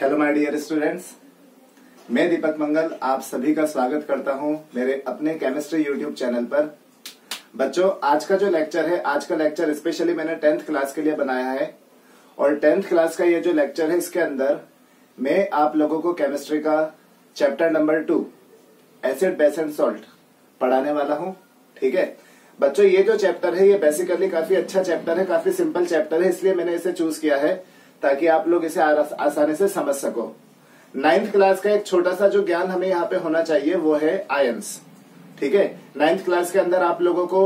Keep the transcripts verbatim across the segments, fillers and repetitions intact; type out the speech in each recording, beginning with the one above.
Hello my dear students, मैं दीपक मंगल आप सभी का स्वागत करता हूं मेरे अपने केमिस्ट्री यूट्यूब चैनल पर। बच्चों, आज का जो लेक्चर है, आज का लेक्चर स्पेशली मैंने टेंथ क्लास के लिए बनाया है और टेंथ क्लास का ये जो लेक्चर है इसके अंदर मैं आप लोगों को केमिस्ट्री का chapter number two acid base and salt पढ़ाने वाला हूँ। ठीक है बच्चों, ये जो चैप्टर है ये बेसिकली काफी अच्छा चैप्टर है, काफी सिंपल चैप्टर है, इसलिए मैंने इसे चूज किया है ताकि आप लोग इसे आसानी से समझ सको। नाइन्थ क्लास का एक छोटा सा जो ज्ञान हमें यहाँ पे होना चाहिए वो है आयंस। ठीक है, नाइन्थ क्लास के अंदर आप लोगों को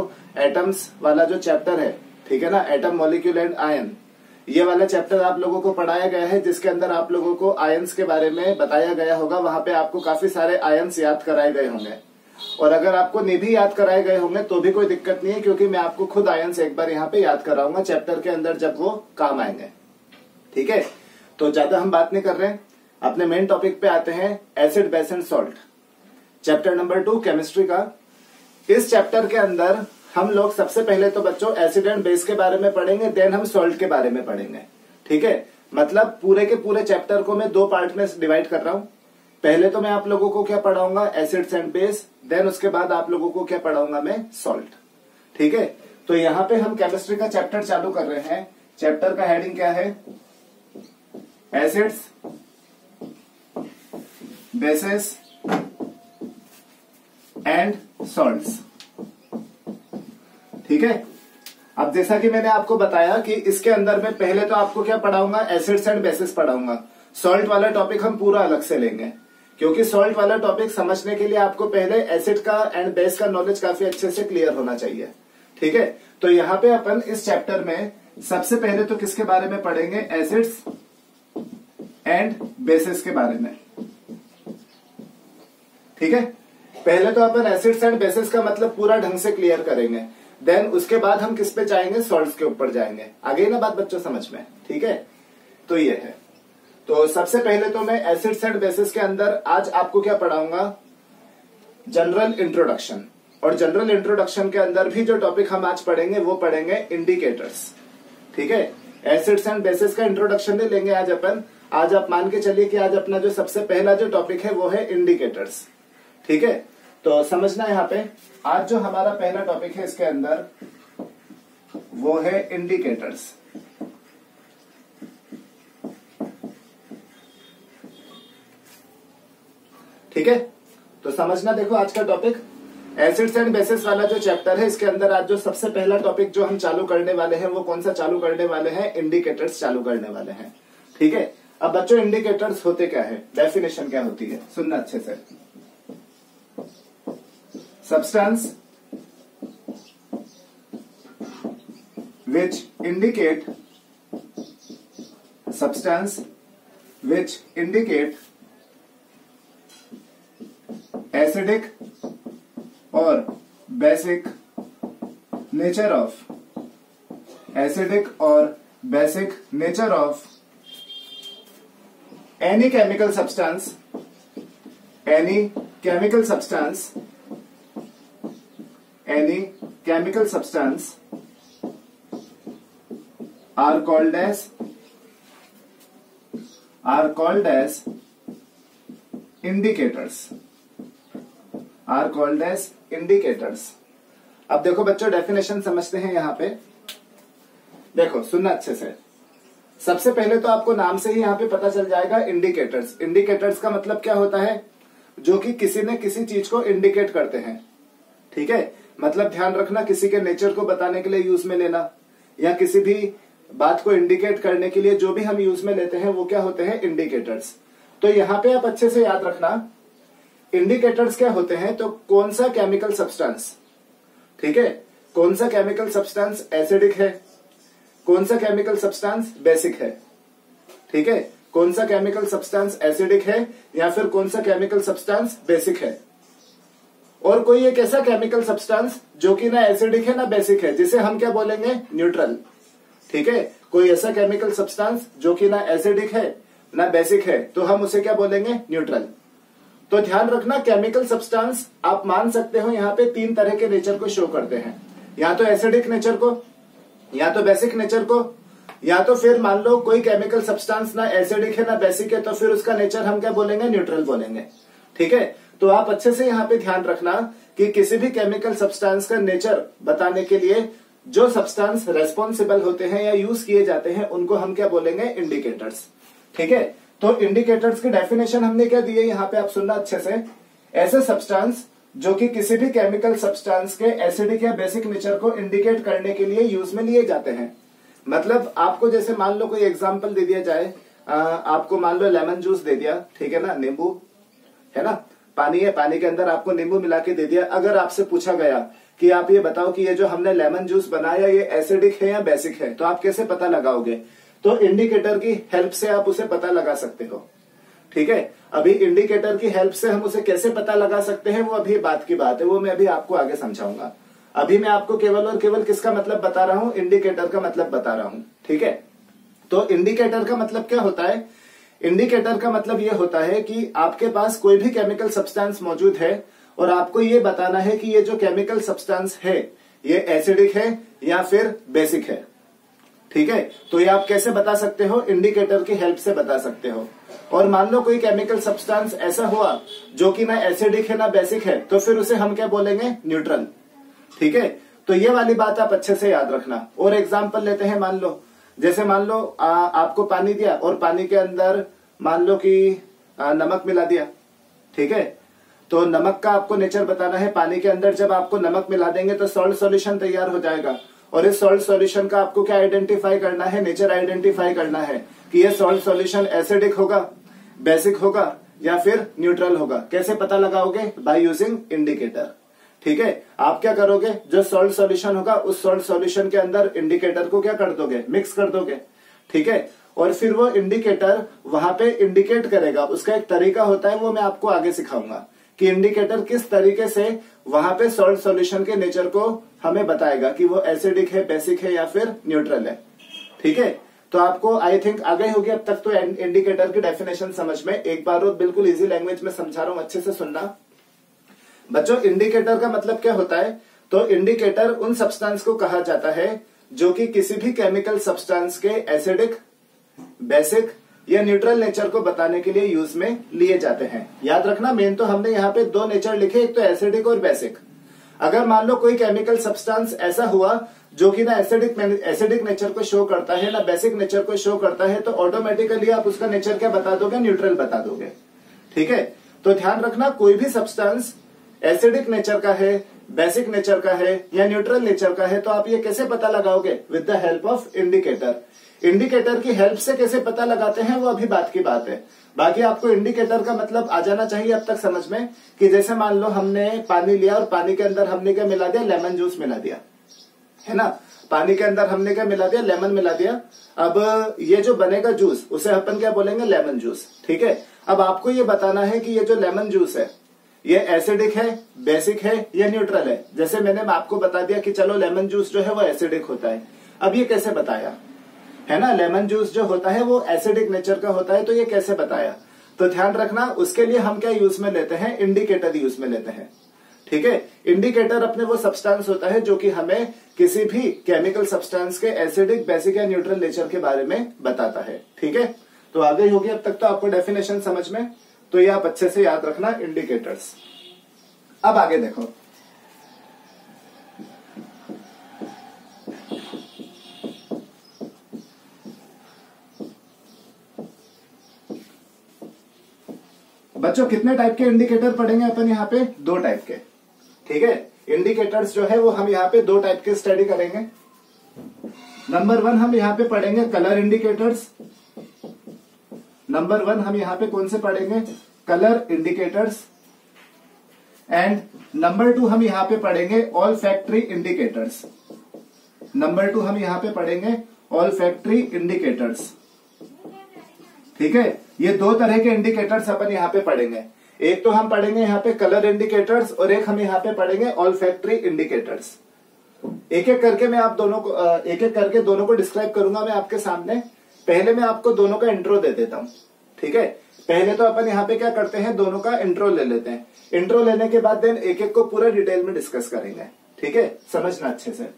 एटम्स वाला जो चैप्टर है, ठीक है ना, एटम मॉलिक्यूल एंड आयन, ये वाला चैप्टर आप लोगों को पढ़ाया गया है जिसके अंदर आप लोगों को आयंस के बारे में बताया गया होगा। वहां पे आपको काफी सारे आयंस याद कराए गए होंगे और अगर आपको नहीं भी याद कराए गए होंगे तो भी कोई दिक्कत नहीं है क्योंकि मैं आपको खुद आयंस एक बार यहाँ पे याद कराऊंगा चैप्टर के अंदर जब वो काम आएंगे। ठीक है, तो ज्यादा हम बात नहीं कर रहे, अपने मेन टॉपिक पे आते हैं, acid base and salt, chapter number two chemistry का। इस चैप्टर के अंदर हम लोग सबसे पहले तो बच्चों एसिड एंड बेस के बारे में पढ़ेंगे, देन हम सॉल्ट के बारे में पढ़ेंगे। ठीक है, मतलब पूरे के पूरे चैप्टर को मैं दो पार्ट में डिवाइड कर रहा हूं। पहले तो मैं आप लोगों को क्या पढ़ाऊंगा, एसिड्स एंड बेस, देन उसके बाद आप लोगों को क्या पढ़ाऊंगा मैं, सॉल्ट। ठीक है, तो यहाँ पे हम केमिस्ट्री का चैप्टर चालू कर रहे हैं। चैप्टर का हेडिंग क्या है, एसिड्स बेसेस एंड सॉल्ट्स। ठीक है, अब जैसा कि मैंने आपको बताया कि इसके अंदर मैं पहले तो आपको क्या पढ़ाऊंगा, एसिड्स एंड बेसेस पढ़ाऊंगा। सॉल्ट वाला टॉपिक हम पूरा अलग से लेंगे क्योंकि सॉल्ट वाला टॉपिक समझने के लिए आपको पहले एसिड का एंड बेस का नॉलेज काफी अच्छे से क्लियर होना चाहिए। ठीक है, तो यहाँ पे अपन इस चैप्टर में सबसे पहले तो किसके बारे में पढ़ेंगे, एसिड्स एंड बेसेस के बारे में। ठीक है, पहले तो अपन एसिड्स एंड बेसेस का मतलब पूरा ढंग से क्लियर करेंगे, देन उसके बाद हम किस पे जाएंगे, सॉल्ट्स के ऊपर जाएंगे। आगे ना बात बच्चों समझ में। ठीक है, तो ये है, तो सबसे पहले तो मैं एसिड्स एंड बेसेस के अंदर आज आपको क्या पढ़ाऊंगा, जनरल इंट्रोडक्शन। और जनरल इंट्रोडक्शन के अंदर भी जो टॉपिक हम आज पढ़ेंगे वो पढ़ेंगे इंडिकेटर्स। ठीक है, एसिड्स एंड बेसेस का इंट्रोडक्शन नहीं लेंगे आज अपन। आज आप मान के चलिए कि आज अपना जो सबसे पहला जो टॉपिक है वो है इंडिकेटर्स। ठीक है, तो समझना यहाँ पे आज जो हमारा पहला टॉपिक है इसके अंदर वो है इंडिकेटर्स। ठीक है, तो समझना, देखो आज का टॉपिक एसिड्स एंड बेसेस वाला जो चैप्टर है इसके अंदर आज जो सबसे पहला टॉपिक जो हम चालू करने वाले हैं वो कौन सा चालू करने वाले हैं, इंडिकेटर्स चालू करने वाले हैं। ठीक है, अब बच्चों इंडिकेटर्स होते क्या है, डेफिनेशन क्या होती है, सुनना अच्छे से। Substance which indicate substance which indicate acidic or basic nature of acidic or basic nature of any chemical substance any chemical substance any chemical substance are called as are called as indicators are called as indicators। अब देखो बच्चों definition समझते हैं यहाँ पे। देखो सुनना अच्छे से, सबसे पहले तो आपको नाम से ही यहाँ पे पता चल जाएगा इंडिकेटर्स। इंडिकेटर्स का मतलब क्या होता है, जो कि किसी न किसी चीज को इंडिकेट करते हैं। ठीक है, मतलब ध्यान रखना, किसी के नेचर को बताने के लिए यूज में लेना या किसी भी बात को इंडिकेट करने के लिए जो भी हम यूज में लेते हैं वो क्या होते हैं, इंडिकेटर्स। तो यहाँ पे आप अच्छे से याद रखना इंडिकेटर्स क्या होते हैं। तो कौन सा केमिकल सब्सटेंस, ठीक है, कौन सा केमिकल सब्सटेंस एसिडिक है, कौन सा केमिकल सब्सटेंस बेसिक है। ठीक है, कौन सा केमिकल सब्सटेंस एसिडिक है या फिर कौन सा केमिकल सब्सटेंस बेसिक है, और कोई एक ऐसा केमिकल सब्सटेंस जो कि ना एसिडिक है ना बेसिक है जिसे हम क्या बोलेंगे, न्यूट्रल। ठीक है, कोई ऐसा केमिकल सब्सटेंस जो कि ना एसिडिक है ना बेसिक है तो हम उसे क्या बोलेंगे, न्यूट्रल। तो ध्यान रखना केमिकल सब्सटेंस आप मान सकते हो यहाँ पे तीन तरह के नेचर को शो करते हैं, या तो एसिडिक नेचर को, या तो बेसिक नेचर को, या तो फिर मान लो कोई केमिकल सब्सटेंस ना एसिडिक है ना बेसिक है, तो फिर उसका नेचर हम क्या बोलेंगे, न्यूट्रल बोलेंगे। ठीक है, तो आप अच्छे से यहाँ पे ध्यान रखना कि किसी भी केमिकल सब्सटेंस का नेचर बताने के लिए जो सब्सटेंस रेस्पॉन्सिबल होते हैं या यूज किए जाते हैं उनको हम क्या बोलेंगे, इंडिकेटर्स। ठीक है, तो इंडिकेटर्स की डेफिनेशन हमने क्या दी है यहाँ पे आप सुनना अच्छे से। ऐसे सब्सटेंस जो कि किसी भी केमिकल सब्सटेंस के एसिडिक या बेसिक नेचर को इंडिकेट करने के लिए यूज में लिए जाते हैं। मतलब आपको जैसे मान लो कोई एग्जांपल दे दिया जाए, आ, आपको मान लो लेमन जूस दे दिया, ठीक है ना, नींबू है ना, पानी है, पानी के अंदर आपको नींबू मिला के दे दिया। अगर आपसे पूछा गया कि आप ये बताओ कि ये जो हमने लेमन जूस बनाया ये एसिडिक है या बेसिक है, तो आप कैसे पता लगाओगे? तो इंडिकेटर की हेल्प से आप उसे पता लगा सकते हो। ठीक है, अभी इंडिकेटर की हेल्प से हम उसे कैसे पता लगा सकते हैं वो अभी बात की बात है, वो मैं अभी आपको आगे समझाऊंगा। अभी मैं आपको केवल और केवल किसका मतलब बता रहा हूं, इंडिकेटर का मतलब बता रहा हूं। ठीक है, तो इंडिकेटर का मतलब क्या होता है? इंडिकेटर का मतलब ये होता है कि आपके पास कोई भी केमिकल सब्सटेंस मौजूद है और आपको ये बताना है कि ये जो केमिकल सब्सटेंस है ये एसिडिक है या फिर बेसिक है। ठीक है, तो ये आप कैसे बता सकते हो, इंडिकेटर की हेल्प से बता सकते हो। और मान लो कोई केमिकल सब्सटेंस ऐसा हुआ जो कि ना एसिडिक है ना बेसिक है, तो फिर उसे हम क्या बोलेंगे, न्यूट्रल। ठीक है, तो ये वाली बात आप अच्छे से याद रखना। और एग्जांपल लेते हैं, मान लो जैसे मान लो आ, आपको पानी दिया और पानी के अंदर मान लो कि आ, नमक मिला दिया। ठीक है, तो नमक का आपको नेचर बताना है। पानी के अंदर जब आपको नमक मिला देंगे तो सॉल्ट सॉल्यूशन तैयार हो जाएगा और इस सॉल्ट सॉल्यूशन का आपको क्या आइडेंटिफाई करना है, नेचर आइडेंटिफाई करना है कि यह सॉल्ट सॉल्यूशन एसिडिक होगा, बेसिक होगा या फिर न्यूट्रल होगा। कैसे पता लगाओगे, बाय यूजिंग इंडिकेटर। ठीक है, आप क्या करोगे, जो सॉल्ट सॉल्यूशन होगा उस सॉल्ट सॉल्यूशन के अंदर इंडिकेटर को क्या कर दोगे, मिक्स कर दोगे। ठीक है, और फिर वो इंडिकेटर वहां पे इंडिकेट करेगा। उसका एक तरीका होता है, वो मैं आपको आगे सिखाऊंगा कि इंडिकेटर किस तरीके से वहां पे सॉल्ट सॉल्यूशन के नेचर को हमें बताएगा कि वो एसिडिक है, बेसिक है या फिर न्यूट्रल है। ठीक है, तो आपको आई थिंक आ गई होगी अब तक तो इंडिकेटर की डेफिनेशन समझ में। एक बार और बिल्कुल इजी लैंग्वेज में समझा रहा हूं, अच्छे से सुनना बच्चों। इंडिकेटर का मतलब क्या होता है? तो इंडिकेटर उन सब्सटेंस को कहा जाता है जो कि किसी भी केमिकल सब्सटेंस के एसिडिक, बेसिक या न्यूट्रल नेचर को बताने के लिए यूज में लिए जाते हैं। याद रखना, मेन तो हमने यहाँ पे दो नेचर लिखे, एक तो एसिडिक और बेसिक। अगर मान लो कोई केमिकल सब्सटेंस ऐसा हुआ जो कि ना एसिडिक एसिडिक नेचर को शो करता है ना बेसिक नेचर को शो करता है, तो ऑटोमेटिकली आप उसका नेचर क्या बता दोगे, न्यूट्रल बता दोगे। ठीक है, तो ध्यान रखना, कोई भी सब्सटेंस एसिडिक नेचर का है, बेसिक नेचर का है या न्यूट्रल नेचर का है, तो आप ये कैसे पता लगाओगे, with the help of indicator. Indicator की हेल्प से कैसे पता लगाते हैं वो अभी बात की बात है। बाकी आपको इंडिकेटर का मतलब आ जाना चाहिए अब तक समझ में, कि जैसे मान लो हमने पानी लिया और पानी के अंदर हमने क्या मिला दिया, लेमन जूस मिला दिया, है ना, पानी के अंदर हमने क्या मिला दिया, लेमन मिला दिया। अब ये जो बनेगा जूस उसे अपन क्या बोलेंगे, लेमन जूस। ठीक है, अब आपको ये बताना है कि ये जो लेमन जूस है ये एसिडिक है, बेसिक है या न्यूट्रल है। जैसे मैंने आपको बता दिया कि चलो लेमन जूस जो है वो एसिडिक होता है, अब ये कैसे बताया, है ना, लेमन जूस जो होता है वो एसिडिक नेचर का होता है, तो ये कैसे बताया? तो ध्यान रखना, उसके लिए हम क्या यूज में लेते हैं, इंडिकेटर यूज में लेते हैं। ठीक है, इंडिकेटर अपने वो सब्सटेंस होता है जो कि हमें किसी भी केमिकल सब्सटेंस के एसिडिक, बेसिक या न्यूट्रल नेचर के बारे में बताता है। ठीक है, तो आगे होगी अब तक तो आपको डेफिनेशन समझ में, तो ये आप अच्छे से याद रखना, इंडिकेटर्स। अब आगे देखो, बच्चों कितने टाइप के इंडिकेटर पढ़ेंगे अपन यहाँ पे, दो टाइप के। ठीक है, इंडिकेटर्स जो है वो हम यहाँ पे दो टाइप के स्टडी करेंगे। नंबर वन हम यहाँ पे पढ़ेंगे कलर इंडिकेटर्स। नंबर वन हम यहाँ पे कौन से पढ़ेंगे, colour indicators. And number two हम यहाँ पे पढ़ेंगे olfactory indicators. Number two हम यहाँ पे पढ़ेंगे ऑल फैक्ट्री इंडिकेटर्स। ठीक है, ये दो तरह के इंडिकेटर्स अपन यहाँ पे पढ़ेंगे। एक तो हम पढ़ेंगे यहाँ पे कलर इंडिकेटर्स और एक हम यहाँ पे पढ़ेंगे ऑल फैक्ट्री इंडिकेटर्स। एक एक करके मैं आप दोनों को एक एक करके दोनों को डिस्क्राइब करूंगा मैं आपके सामने। पहले मैं आपको दोनों का इंट्रो दे देता हूं। ठीक है, पहले तो अपन यहाँ पे क्या करते हैं, दोनों का इंट्रो ले लेते हैं। इंट्रो लेने के बाद देन एक एक को पूरा डिटेल में डिस्कस करेंगे। ठीक है, समझना अच्छे से।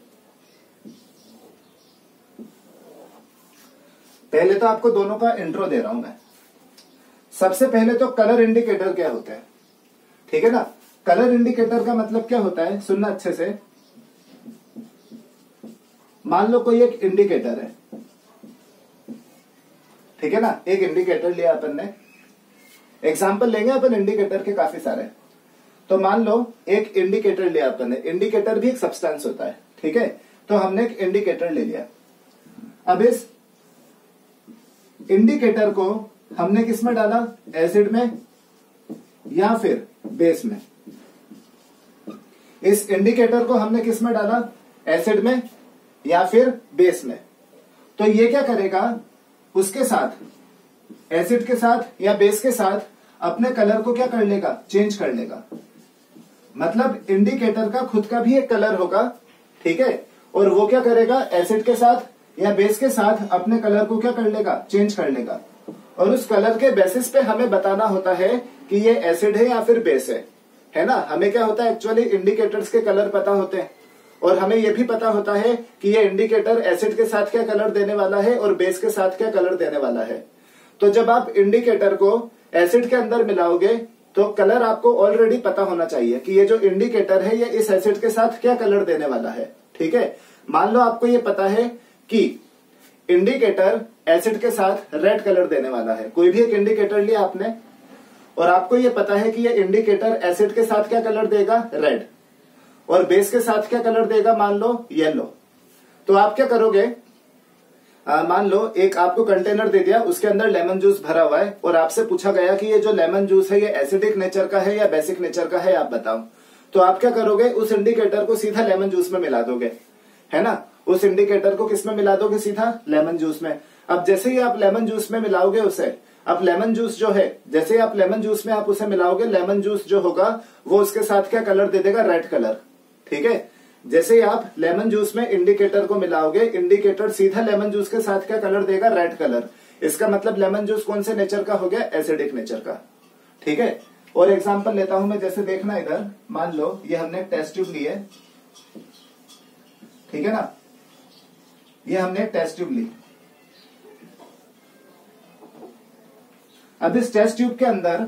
पहले तो आपको दोनों का इंट्रो दे रहा हूं मैं। सबसे पहले तो कलर इंडिकेटर क्या होता है, ठीक है ना। कलर इंडिकेटर का मतलब क्या होता है, सुनना अच्छे से। मान लो कोई एक इंडिकेटर है, ठीक है ना। एक इंडिकेटर लिया अपन ने, एग्जाम्पल लेंगे अपन इंडिकेटर के काफी सारे। तो मान लो एक इंडिकेटर लिया अपन ने, इंडिकेटर भी एक सब्सटेंस होता है, ठीक है। तो हमने एक इंडिकेटर ले लिया। अब इस इंडिकेटर को हमने किस में डाला, एसिड में या फिर बेस में। इस इंडिकेटर को हमने किस में डाला, एसिड में या फिर बेस में। तो ये क्या करेगा, उसके साथ, एसिड के साथ या बेस के साथ अपने कलर को क्या कर लेगा, चेंज कर लेगा। मतलब इंडिकेटर का खुद का भी एक कलर होगा, ठीक है। और वो क्या करेगा, एसिड के साथ या बेस के साथ अपने कलर को क्या कर लेगा, चेंज कर लेगा। और उस कलर के बेसिस पे हमें बताना होता है कि ये एसिड है या फिर बेस है, है ना। हमें क्या होता है, एक्चुअली इंडिकेटर्स के कलर पता होते हैं। और हमें ये भी पता होता है कि ये इंडिकेटर एसिड के साथ क्या कलर देने वाला है और बेस के साथ क्या कलर देने वाला है। तो जब आप इंडिकेटर को एसिड के अंदर मिलाओगे तो कलर आपको ऑलरेडी पता होना चाहिए कि ये जो इंडिकेटर है ये इस एसिड के साथ क्या कलर देने वाला है, ठीक है। मान लो आपको ये पता है कि इंडिकेटर एसिड के साथ रेड कलर देने वाला है, कोई भी एक इंडिकेटर लिया आपने और आपको ये पता है कि ये इंडिकेटर एसिड के साथ क्या कलर देगा, रेड, और बेस के साथ क्या कलर देगा, मान लो येलो। तो आप क्या करोगे, आ, मान लो एक आपको कंटेनर दे दिया, उसके अंदर लेमन जूस भरा हुआ है और आपसे पूछा गया कि ये जो लेमन जूस है ये एसिडिक नेचर का है या बेसिक नेचर का है, आप बताओ। तो आप क्या करोगे, उस इंडिकेटर को सीधा लेमन जूस में मिला दोगे, है ना। उस इंडिकेटर को किस में मिला दोगे, सीधा लेमन जूस में। अब जैसे ही आप लेमन जूस में मिलाओगे उसे, अब लेमन जूस जो है, जैसे ही आप लेमन जूस में आप उसे मिलाओगे, लेमन जूस जो होगा वो उसके साथ क्या कलर दे देगा, रेड कलर, ठीक है। जैसे ही आप लेमन जूस में इंडिकेटर को मिलाओगे, इंडिकेटर सीधा लेमन जूस के साथ क्या कलर देगा, रेड कलर। इसका मतलब लेमन जूस कौन से नेचर का हो गया, एसिडिक नेचर का, ठीक है। और एग्जांपल लेता हूं मैं, जैसे देखना इधर, मान लो ये हमने टेस्ट ट्यूब ली है, ठीक है ना। ये हमने टेस्ट ट्यूब ली। अब इस टेस्ट ट्यूब के अंदर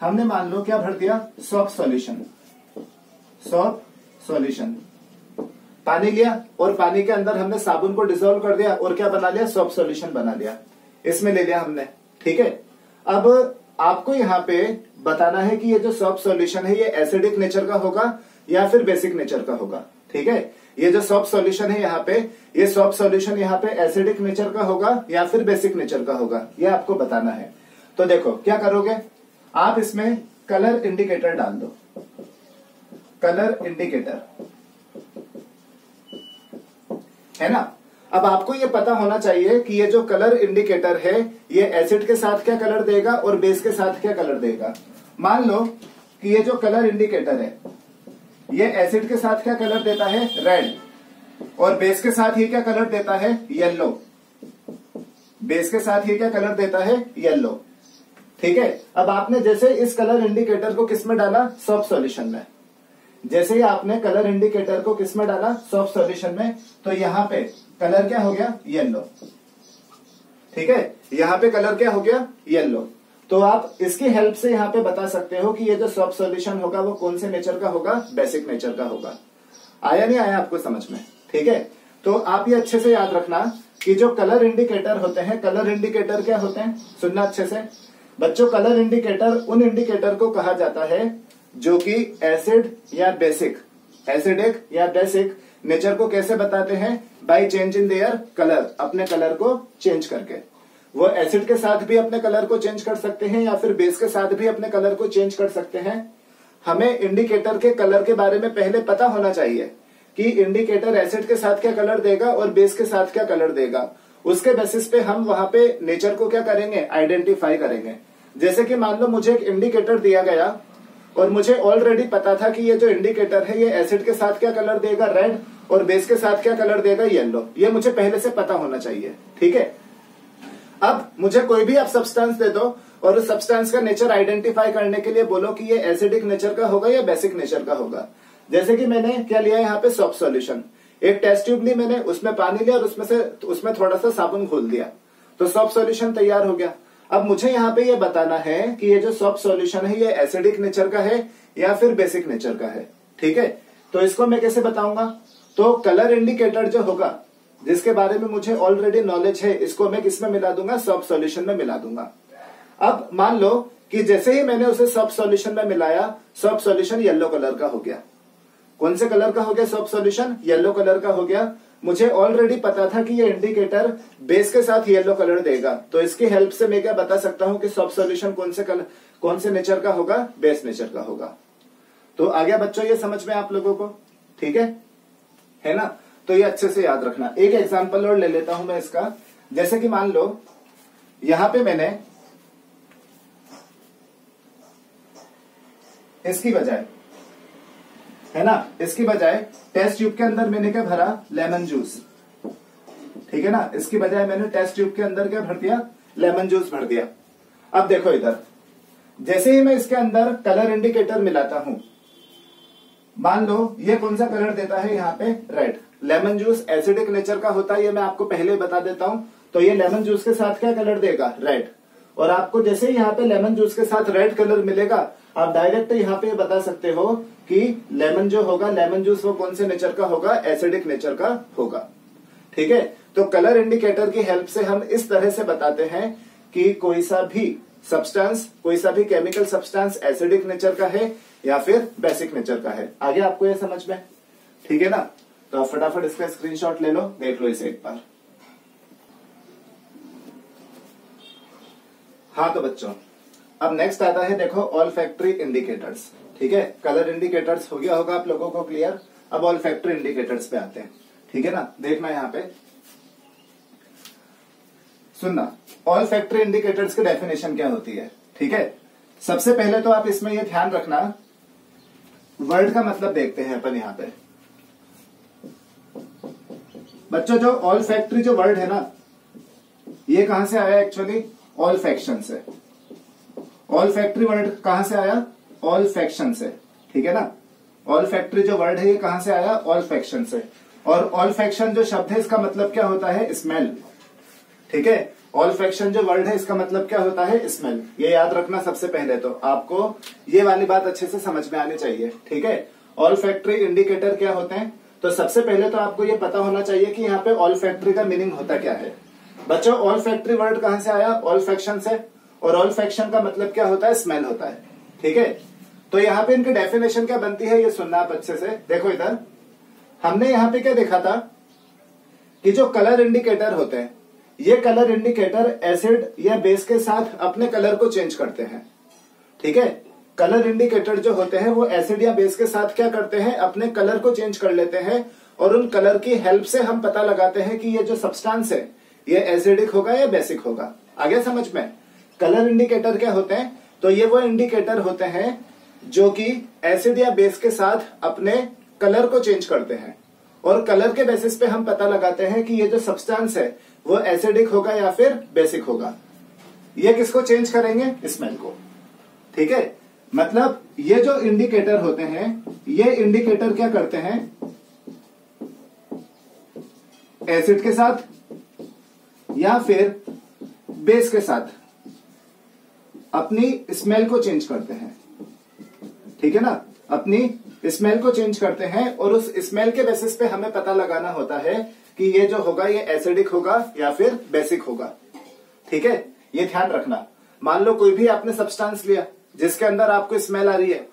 हमने मान लो क्या भर दिया, सोप सॉल्यूशन, सोप सॉल्यूशन, पानी लिया और पानी के अंदर हमने साबुन को डिसॉल्व कर दिया और क्या बना लिया, सोप सॉल्यूशन बना लिया, इसमें ले लिया हमने, ठीक है। अब आपको यहाँ पे बताना है कि ये जो सोप सॉल्यूशन है ये एसिडिक नेचर का होगा या फिर बेसिक नेचर का होगा, ठीक है। ये जो सोप सॉल्यूशन है यहाँ पे, ये सोप सॉल्यूशन यहाँ पे एसिडिक नेचर का होगा या फिर बेसिक नेचर का होगा, ये आपको बताना है। तो देखो क्या करोगे, आप इसमें कलर इंडिकेटर डाल दो, कलर इंडिकेटर, है ना। अब आपको ये पता होना चाहिए कि ये जो कलर इंडिकेटर है ये एसिड के साथ क्या कलर देगा और बेस के साथ क्या कलर देगा। मान लो कि ये जो कलर इंडिकेटर है ये एसिड के साथ क्या कलर देता है, रेड, और बेस के साथ ये क्या कलर देता है, येलो। बेस के साथ ये क्या कलर देता है, येलो, ठीक है। अब आपने जैसे इस कलर इंडिकेटर को किस में डाला, सोप सॉल्यूशन में, जैसे ही आपने कलर इंडिकेटर को किस में डाला, सोप सॉल्यूशन में, तो यहाँ पे कलर क्या हो गया, येलो, ठीक है। यहाँ पे कलर क्या हो गया, येलो। तो आप इसकी हेल्प से यहाँ पे बता सकते हो कि ये जो सोप सॉल्यूशन होगा वो कौन से नेचर का होगा, बेसिक नेचर का होगा। आया नहीं आया आपको समझ में, ठीक है। तो आप ये अच्छे से याद रखना कि जो कलर इंडिकेटर होते हैं, कलर इंडिकेटर क्या होते हैं, सुनना अच्छे से बच्चों। कलर इंडिकेटर उन इंडिकेटर को कहा जाता है जो कि एसिड या बेसिक, एसिडिक या बेसिक नेचर को कैसे बताते हैं, by change in their colour, अपने कलर को चेंज करके। वो एसिड के साथ भी अपने कलर को चेंज कर सकते हैं या फिर बेस के साथ भी अपने कलर को चेंज कर सकते हैं। हमें इंडिकेटर के कलर के बारे में पहले पता होना चाहिए कि इंडिकेटर एसिड के साथ क्या कलर देगा और बेस के साथ क्या कलर देगा। उसके बेसिस पे हम वहां पे नेचर को क्या करेंगे, आइडेंटिफाई करेंगे। जैसे कि मान लो मुझे एक इंडिकेटर दिया गया और मुझे ऑलरेडी पता था कि ये जो इंडिकेटर है ये एसिड के साथ क्या कलर देगा, रेड, और बेस के साथ क्या कलर देगा, येलो। ये मुझे पहले से पता होना चाहिए, ठीक है। अब मुझे कोई भी आप सब्सटेंस दे दो और उस सब्सटेंस का नेचर आइडेंटिफाई करने के लिए बोलो कि ये एसिडिक नेचर का होगा या बेसिक नेचर का होगा। जैसे कि मैंने क्या लिया यहाँ पे, सोप सॉल्यूशन, एक टेस्ट ट्यूब ली मैंने, उसमें पानी लिया और उसमें से उसमें थोड़ा सा साबुन घोल दिया, तो सोप सॉल्यूशन तैयार हो गया। अब मुझे यहाँ पे ये बताना है कि ये जो सोप सॉल्यूशन है ये एसिडिक नेचर का है या फिर बेसिक नेचर का है, ठीक है। तो इसको मैं कैसे बताऊंगा, तो कलर इंडिकेटर जो होगा जिसके बारे में मुझे ऑलरेडी नॉलेज है, इसको मैं किसमें मिला दूंगा, सोप सॉल्यूशन में मिला दूंगा। अब मान लो कि जैसे ही मैंने उसे सोप सॉल्यूशन में मिलाया, सोप सॉल्यूशन येलो कलर का हो गया। कौन से कलर का हो गया सोप सॉल्यूशन, येलो कलर का हो गया। मुझे ऑलरेडी पता था कि ये इंडिकेटर बेस के साथ येलो कलर देगा, तो इसकी हेल्प से मैं क्या बता सकता हूं कि सोप सॉल्यूशन कौन से कलर कौन से नेचर का होगा, बेस नेचर का होगा। तो आ गया बच्चों ये समझ में आप लोगों को, ठीक है है ना। तो ये अच्छे से याद रखना। एक एग्जाम्पल और ले लेता हूं मैं इसका। जैसे कि मान लो यहां पे मैंने इसकी बजाय है ना इसकी बजाय टेस्ट ट्यूब के अंदर मैंने क्या भरा, लेमन जूस, ठीक है ना। इसकी बजाय मैंने टेस्ट ट्यूब के अंदर क्या भर दिया, लेमन जूस भर दिया। अब देखो इधर, जैसे ही मैं इसके अंदर कलर इंडिकेटर मिलाता हूं, मान लो ये कौन सा कलर देता है यहाँ पे, red. Lemon juice acidic nature का होता है, ये मैं आपको पहले बता देता हूं। तो ये लेमन जूस के साथ क्या कलर देगा, रेड। और आपको जैसे ही यहाँ पे लेमन जूस के साथ रेड कलर मिलेगा, आप डायरेक्ट यहाँ पे बता सकते हो कि लेमन जो होगा, लेमन जूस वो कौन से नेचर का होगा, एसिडिक नेचर का होगा, ठीक है। तो कलर इंडिकेटर की हेल्प से हम इस तरह से बताते हैं कि कोई सा भी सब्सटेंस, कोई सा भी केमिकल सब्सटेंस एसिडिक नेचर का है या फिर बेसिक नेचर का है। आगे आपको ये समझ में, ठीक है ना। तो आप फटाफट इसका स्क्रीनशॉट ले लो, देख लो इसे एक बार। हाँ तो बच्चों अब नेक्स्ट आता है, देखो ऑल्फैक्टरी इंडिकेटर्स, ठीक है। कलर इंडिकेटर्स हो गया होगा आप लोगों को क्लियर। अब ऑल्फैक्टरी इंडिकेटर्स पे आते हैं, ठीक है ना। देखना यहाँ पे, सुनना, ऑल्फैक्टरी इंडिकेटर्स की डेफिनेशन क्या होती है, ठीक है। सबसे पहले तो आप इसमें ये ध्यान रखना, वर्ड का मतलब देखते हैं अपन यहाँ पे बच्चों। जो ऑल्फैक्टरी जो वर्ड है ना, ये कहां से आया एक्चुअली, ऑल्फैक्शन से। ऑल्फैक्टरी वर्ड कहां से आया, ऑल्फैक्शन से, ठीक है ना। ऑल्फैक्टरी जो वर्ड है ये कहां से आया, ऑल्फैक्शन से। और ऑल्फैक्शन जो शब्द है इसका मतलब क्या होता है, स्मेल, ठीक है। ऑल्फैक्शन जो वर्ड है इसका मतलब क्या होता है, स्मेल। ये याद रखना सबसे पहले, तो आपको ये वाली बात अच्छे से समझ में आनी चाहिए, ठीक है। ऑल्फैक्टरी इंडिकेटर क्या होते हैं, तो सबसे पहले तो आपको ये पता होना चाहिए कि यहाँ पे ऑल्फैक्टरी का मीनिंग होता क्या है। बच्चों ऑल्फैक्टरी वर्ड कहां से आया, ऑल्फैक्शन से। और ऑल्फैक्शन का मतलब क्या होता है, स्मेल होता है, ठीक है। तो यहाँ पे इनकी डेफिनेशन क्या बनती है ये सुनना आप अच्छे से। देखो इधर, हमने यहाँ पे क्या देखा था कि जो कलर इंडिकेटर होते हैं, ये कलर इंडिकेटर एसिड या बेस के साथ अपने कलर को चेंज करते हैं, ठीक है। कलर इंडिकेटर जो होते हैं वो एसिड या बेस के साथ क्या करते हैं, अपने कलर को चेंज कर लेते हैं। और उन कलर की हेल्प से हम पता लगाते हैं कि ये जो सब्सटेंस है ये एसिडिक होगा या बेसिक होगा। आ गया समझ में। कलर इंडिकेटर क्या होते हैं, तो ये वो इंडिकेटर होते हैं जो कि एसिड या बेस के साथ अपने कलर को चेंज करते हैं। और कलर के बेसिस पे हम पता लगाते हैं कि ये जो सब्सटेंस है वो एसिडिक होगा या फिर बेसिक होगा। ये किसको चेंज करेंगे, स्मेल को, ठीक है। मतलब ये जो इंडिकेटर होते हैं, ये इंडिकेटर क्या करते हैं, एसिड के साथ या फिर बेस के साथ अपनी स्मेल को चेंज करते हैं, ठीक है ना। अपनी स्मेल को चेंज करते हैं और उस स्मेल के बेसिस पे हमें पता लगाना होता है कि ये जो होगा ये एसिडिक होगा या फिर बेसिक होगा, ठीक है। ये ध्यान रखना। मान लो कोई भी आपने सब्सटेंस लिया जिसके अंदर आपको स्मेल आ रही है,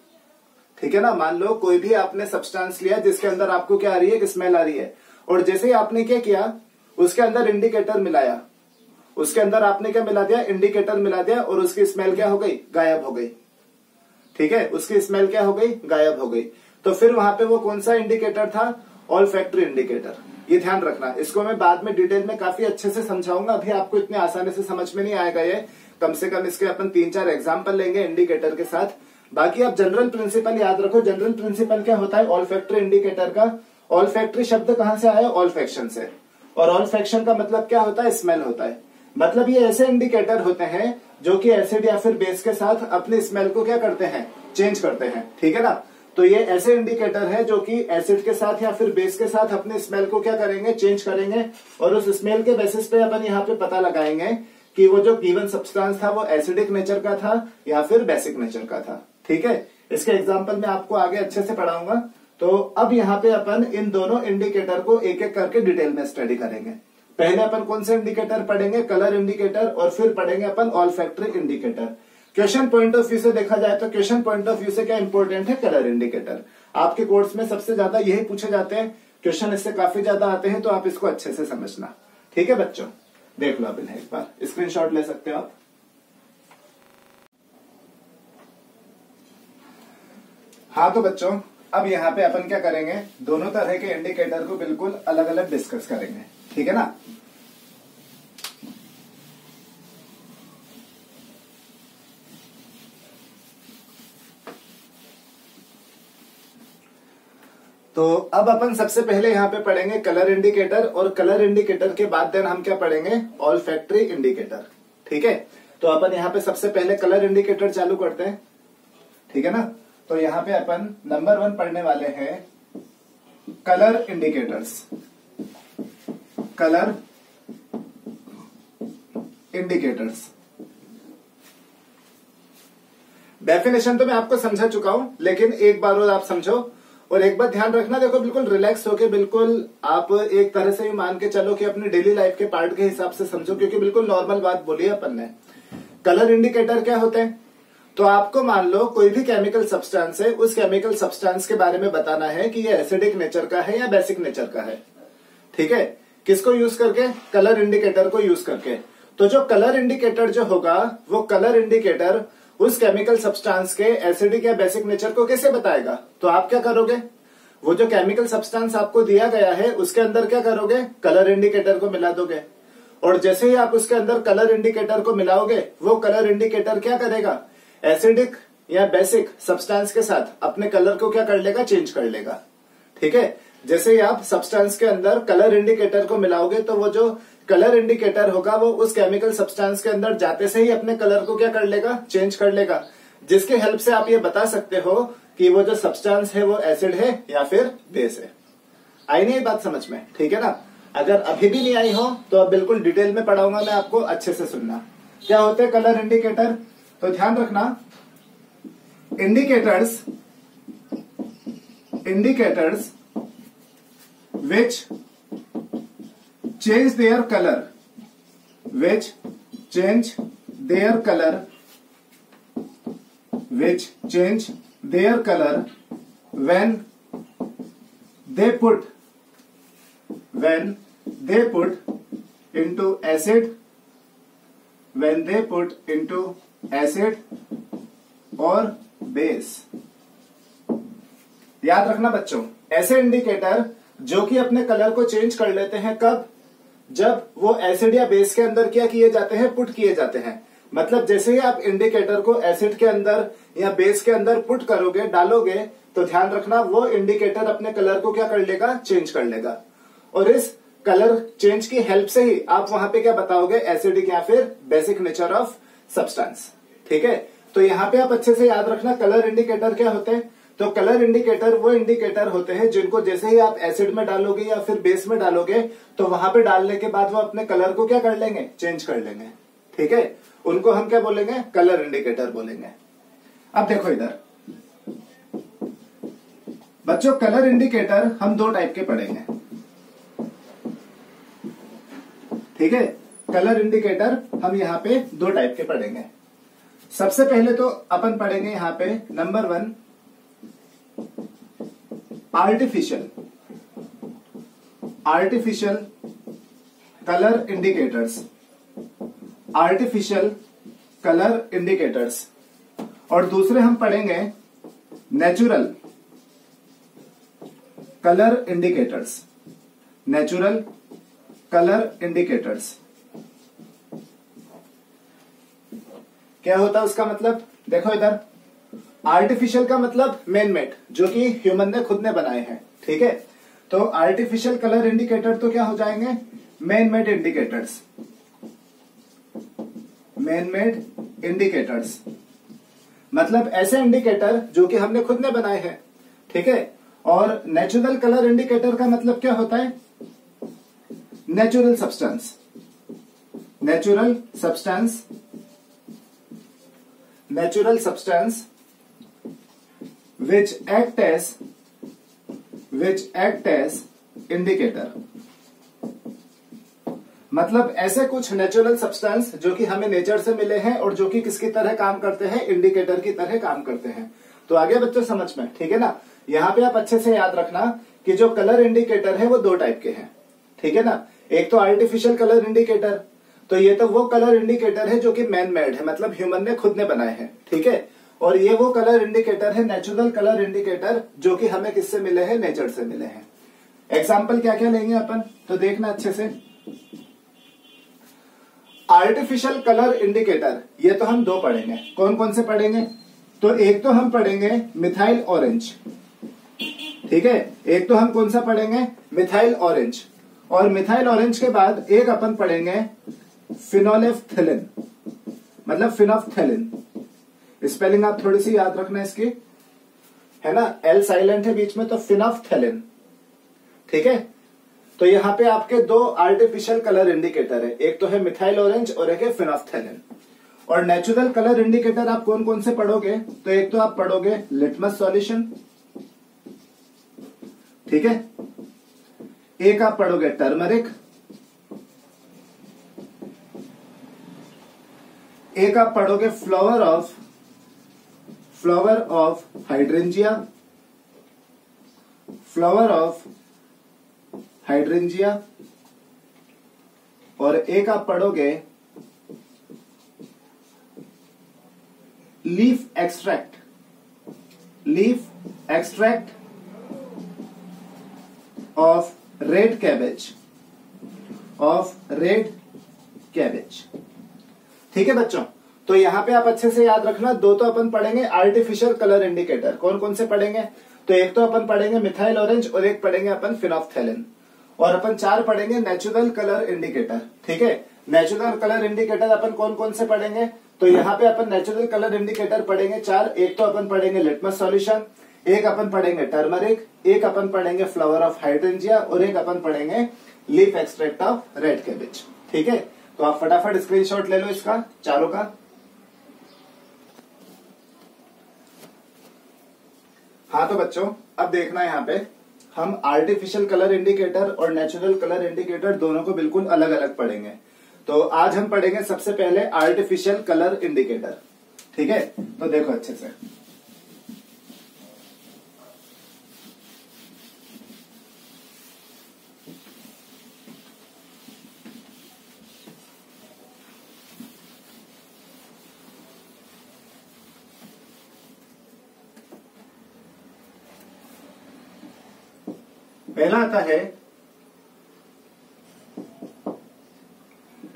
ठीक है ना। मान लो कोई भी आपने सब्सटेंस लिया जिसके अंदर आपको क्या आ रही है, स्मेल आ रही है। और जैसे ही आपने क्या किया, उसके अंदर इंडिकेटर मिलाया, उसके अंदर आपने क्या मिला दिया, इंडिकेटर मिला दिया, और उसकी स्मेल क्या हो गई, गायब हो गई, ठीक है। उसकी स्मेल क्या हो गई, गायब हो गई। तो फिर वहां पे वो कौन सा इंडिकेटर था, ऑल्फैक्टरी इंडिकेटर। ये ध्यान रखना। इसको मैं बाद में डिटेल में काफी अच्छे से समझाऊंगा, अभी आपको इतने आसानी से समझ में नहीं आएगा ये। कम से कम इसके अपन तीन चार एग्जाम्पल लेंगे इंडिकेटर के साथ। बाकी आप जनरल प्रिंसिपल याद रखो। जनरल प्रिंसिपल क्या होता है ऑल्फैक्टरी इंडिकेटर का। ऑल्फैक्टरी शब्द कहां से आया, ऑल्फैक्शन से। और ऑल्फैक्शन का मतलब क्या होता है, स्मेल होता है। मतलब ये ऐसे इंडिकेटर होते हैं जो कि एसिड या फिर बेस के साथ अपने स्मेल को क्या करते हैं, चेंज करते हैं, ठीक है ना। तो ये ऐसे इंडिकेटर हैं जो कि एसिड के साथ या फिर बेस के साथ अपने स्मेल को क्या करेंगे, चेंज करेंगे। और उस स्मेल के बेसिस पे अपन यहाँ पे पता लगाएंगे कि वो जो गिवन सब्सटेंस था वो एसिडिक नेचर का था या फिर बेसिक नेचर का था। ठीक है, इसके एग्जाम्पल मैं आपको आगे अच्छे से पढ़ाऊंगा। तो अब यहाँ पे अपन इन दोनों इंडिकेटर को एक एक करके डिटेल में स्टडी करेंगे। पहले अपन कौन से इंडिकेटर पढ़ेंगे, कलर इंडिकेटर, और फिर पढ़ेंगे अपन olfactory indicator. Question point of view से देखा जाए तो क्वेश्चन पॉइंट ऑफ व्यू से क्या इंपॉर्टेंट है, कलर इंडिकेटर। आपके कोर्स में सबसे ज्यादा यही पूछे जाते हैं, क्वेश्चन इससे काफी ज्यादा आते हैं, तो आप इसको अच्छे से समझना। ठीक है बच्चों, देख लो आप इन्हें एक बार, स्क्रीनशॉट ले सकते हो आप। हाँ तो बच्चों, अब यहाँ पे अपन क्या करेंगे, दोनों तरह के इंडिकेटर को बिल्कुल अलग अलग डिस्कस करेंगे। ठीक है ना, तो अब अपन सबसे पहले यहाँ पे पढ़ेंगे कलर इंडिकेटर, और कलर इंडिकेटर के बाद देन हम क्या पढ़ेंगे, ऑल्फैक्टरी इंडिकेटर। ठीक है, तो अपन यहाँ पे सबसे पहले कलर इंडिकेटर चालू करते हैं। ठीक है ना, तो यहाँ पे अपन नंबर वन पढ़ने वाले हैं colour indicators. Colour indicators definition तो मैं आपको समझा चुका हूं, लेकिन एक बार और आप समझो और एक बार ध्यान रखना। देखो बिल्कुल रिलैक्स होके, बिल्कुल आप एक तरह से भी मान के चलो कि अपने डेली लाइफ के पार्ट के हिसाब से समझो, क्योंकि बिल्कुल नॉर्मल बात बोली है अपन ने। कलर इंडिकेटर क्या होते हैं, तो आपको मान लो कोई भी केमिकल सब्सटेंस है, उस केमिकल सब्सटेंस के बारे में बताना है कि ये एसिडिक नेचर का है या बेसिक नेचर का है। ठीक है, किसको यूज करके, कलर इंडिकेटर को यूज करके। तो जो कलर इंडिकेटर जो होगा, वो कलर इंडिकेटर उस केमिकल सब्सटेंस के एसिडिक या बेसिक नेचर को कैसे बताएगा। तो आप क्या करोगे, वो जो केमिकल सब्सटेंस आपको दिया गया है उसके अंदर क्या करोगे, कलर इंडिकेटर को मिला दोगे। और जैसे ही आप उसके अंदर कलर इंडिकेटर को मिलाओगे, वो कलर इंडिकेटर क्या करेगा, एसिडिक या बेसिक सब्सटेंस के साथ अपने कलर को क्या कर लेगा, चेंज कर लेगा। ठीक है, जैसे ही आप सब्सटेंस के अंदर कलर इंडिकेटर को मिलाओगे, तो वो जो कलर इंडिकेटर होगा वो उस केमिकल सब्सटेंस के अंदर जाते से ही अपने कलर को क्या कर लेगा, चेंज कर लेगा, जिसके हेल्प से आप ये बता सकते हो कि वो जो सब्सटेंस है वो एसिड है या फिर बेस है। आई नहीं बात समझ में, ठीक है ना। अगर अभी भी नहीं आई हो तो अब बिल्कुल डिटेल में पढ़ाऊंगा मैं आपको, अच्छे से सुनना। क्या होते हैं कलर इंडिकेटर, तो ध्यान रखना। Indicators indicators which change their color which change their color which change their color when they put when they put into acid when they put into acid or base। याद रखना बच्चों, ऐसे indicator जो कि अपने कलर को change कर लेते हैं, कब, जब वो एसिड या बेस के अंदर क्या किए जाते हैं, पुट किए जाते हैं। मतलब जैसे ही आप इंडिकेटर को एसिड के अंदर या बेस के अंदर पुट करोगे, डालोगे, तो ध्यान रखना वो इंडिकेटर अपने कलर को क्या कर लेगा, चेंज कर लेगा। और इस कलर चेंज की हेल्प से ही आप वहां पे क्या बताओगे, एसिडिक या फिर बेसिक नेचर ऑफ सब्सटेंस। ठीक है, तो यहाँ पे आप अच्छे से याद रखना कलर इंडिकेटर क्या होते हैं। तो कलर इंडिकेटर वो इंडिकेटर होते हैं जिनको जैसे ही आप एसिड में डालोगे या फिर बेस में डालोगे, तो वहां पे डालने के बाद वो अपने कलर को क्या कर लेंगे, चेंज कर लेंगे। ठीक है, उनको हम क्या बोलेंगे, कलर इंडिकेटर बोलेंगे। अब देखो इधर बच्चों, कलर इंडिकेटर हम दो टाइप के पढ़ेंगे। ठीक है, कलर इंडिकेटर हम यहाँ पे दो टाइप के पढ़ेंगे। सबसे पहले तो अपन पढ़ेंगे यहाँ पे number one, artificial artificial colour indicators. Artificial colour indicators. और दूसरे हम पढ़ेंगे natural colour indicators. Natural colour indicators क्या होता है, उसका मतलब देखो इधर। आर्टिफिशियल का मतलब मैनमेड, जो कि ह्यूमन ने खुद ने बनाए हैं। ठीक है, तो आर्टिफिशियल कलर इंडिकेटर तो क्या हो जाएंगे, मैनमेड इंडिकेटर्स। मैनमेड इंडिकेटर्स मतलब ऐसे इंडिकेटर जो कि हमने खुद ने बनाए हैं। ठीक है। और नेचुरल कलर इंडिकेटर का मतलब क्या होता है? Natural substance, natural substance, natural substance which act as which act as indicator, मतलब ऐसे कुछ नेचुरल सब्सटेंस जो कि हमें नेचर से मिले हैं और जो कि किसकी तरह काम करते हैं, इंडिकेटर की तरह काम करते हैं। तो आगे बच्चों समझ में, ठीक है ना। यहाँ पे आप अच्छे से याद रखना कि जो कलर इंडिकेटर है वो दो टाइप के हैं, ठीक है ना। एक तो आर्टिफिशियल कलर इंडिकेटर, तो ये तो वो कलर इंडिकेटर है जो कि मैन मेड है, मतलब ह्यूमन ने खुद ने बनाए हैं, ठीक है। और ये वो कलर इंडिकेटर है, नेचुरल कलर इंडिकेटर, जो कि हमें किससे मिले हैं, नेचर से मिले हैं। एग्जाम्पल क्या क्या लेंगे अपन, तो देखना अच्छे से। आर्टिफिशियल कलर इंडिकेटर, ये तो हम दो पढ़ेंगे। कौन कौन से पढ़ेंगे? तो एक तो हम पढ़ेंगे मिथाइल ऑरेंज, ठीक है। एक तो हम कौन सा पढ़ेंगे? Methyl orange. और मिथाइल ऑरेंज के बाद एक अपन पढ़ेंगे फिनोलेफ्थेलिन, मतलब फिनोफ्थेलिन। स्पेलिंग आप थोड़ी सी याद रखना इसकी, है ना, एल साइलेंट है बीच में, तो फिनोफ्थेलिन, ठीक है। तो यहाँ पे आपके दो आर्टिफिशियल कलर इंडिकेटर है, एक तो है मिथाइल ऑरेंज और एक है फिनोफ्थेलिन। और नेचुरल कलर इंडिकेटर आप कौन कौन से पढ़ोगे? तो एक तो आप पढ़ोगे लिटमस सॉल्यूशन, ठीक है। एक आप पढ़ोगे टर्मरिक, एक आप पढ़ोगे flower of flower of hydrangea, flower of hydrangea. और एक आप पढ़ोगे leaf extract, leaf extract of red cabbage, of red cabbage, ठीक है बच्चों। तो यहाँ पे आप अच्छे से याद रखना, दो तो अपन पढ़ेंगे आर्टिफिशियल कलर इंडिकेटर। कौन कौन से पढ़ेंगे? तो एक तो अपन पढ़ेंगे मिथाइल ऑरेंज और एक पढ़ेंगे अपन फिनोफ्थेलिन। और अपन चार पढ़ेंगे नेचुरल कलर इंडिकेटर, ठीक है। नेचुरल कलर इंडिकेटर अपन कौन कौन से पढ़ेंगे? तो यहाँ पे अपन नेचुरल कलर इंडिकेटर पढ़ेंगे चार। एक तो अपन पढ़ेंगे लिटमस सॉल्यूशन, एक अपन पढ़ेंगे टर्मरिक, एक अपन पढ़ेंगे फ्लावर ऑफ हाइड्रेंजिया और एक अपन पढ़ेंगे leaf extract of red cabbage, ठीक है। तो आप फटाफट स्क्रीनशॉट ले लो इसका, चारों का। हाँ तो बच्चों अब देखना, यहाँ पे हम आर्टिफिशियल कलर इंडिकेटर और नेचुरल कलर इंडिकेटर दोनों को बिल्कुल अलग अलग पढ़ेंगे। तो आज हम पढ़ेंगे सबसे पहले आर्टिफिशियल कलर इंडिकेटर, ठीक है। तो देखो अच्छे से, पहला आता है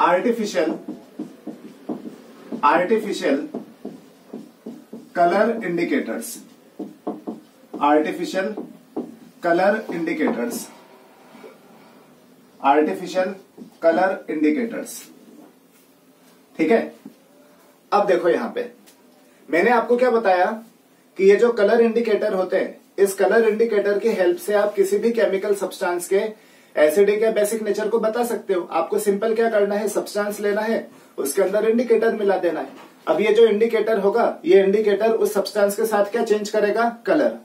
artificial artificial colour indicators, artificial colour indicators, artificial colour indicators, ठीक है। अब देखो यहां पे मैंने आपको क्या बताया कि ये जो कलर इंडिकेटर होते हैं, इस कलर इंडिकेटर की हेल्प से आप किसी भी केमिकल सब्सटेंस के एसिडिक या बेसिक नेचर को बता सकते हो। आपको सिंपल क्या करना है, सब्सटेंस लेना है, उसके अंदर इंडिकेटर मिला देना है। अब ये जो इंडिकेटर होगा, ये इंडिकेटर उस सब्सटेंस के साथ क्या चेंज करेगा? कलर।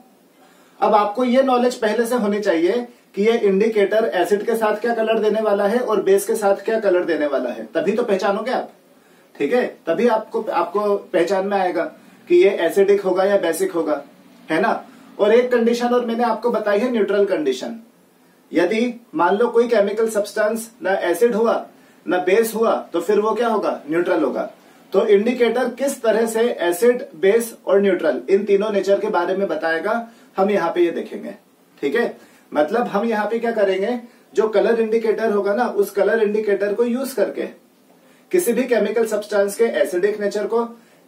अब आपको ये नॉलेज पहले से होनी चाहिए कि ये इंडिकेटर एसिड के साथ क्या कलर देने वाला है और बेस के साथ क्या कलर देने वाला है, तभी तो पहचानोगे आप, ठीक है। तभी आपको आपको पहचान में आएगा कि ये एसिडिक होगा या बेसिक होगा, है ना। और एक कंडीशन और मैंने आपको बताई है, न्यूट्रल कंडीशन। यदि मान लो कोई केमिकल सब्सटेंस ना एसिड हुआ ना बेस हुआ, तो फिर वो क्या होगा? न्यूट्रल होगा। तो इंडिकेटर किस तरह से एसिड, बेस और न्यूट्रल, इन तीनों नेचर के बारे में बताएगा, हम यहाँ पे ये देखेंगे, ठीक है। मतलब हम यहाँ पे क्या करेंगे, जो कलर इंडिकेटर होगा ना, उस कलर इंडिकेटर को यूज करके किसी भी केमिकल सब्सटेंस के एसिडिक नेचर को,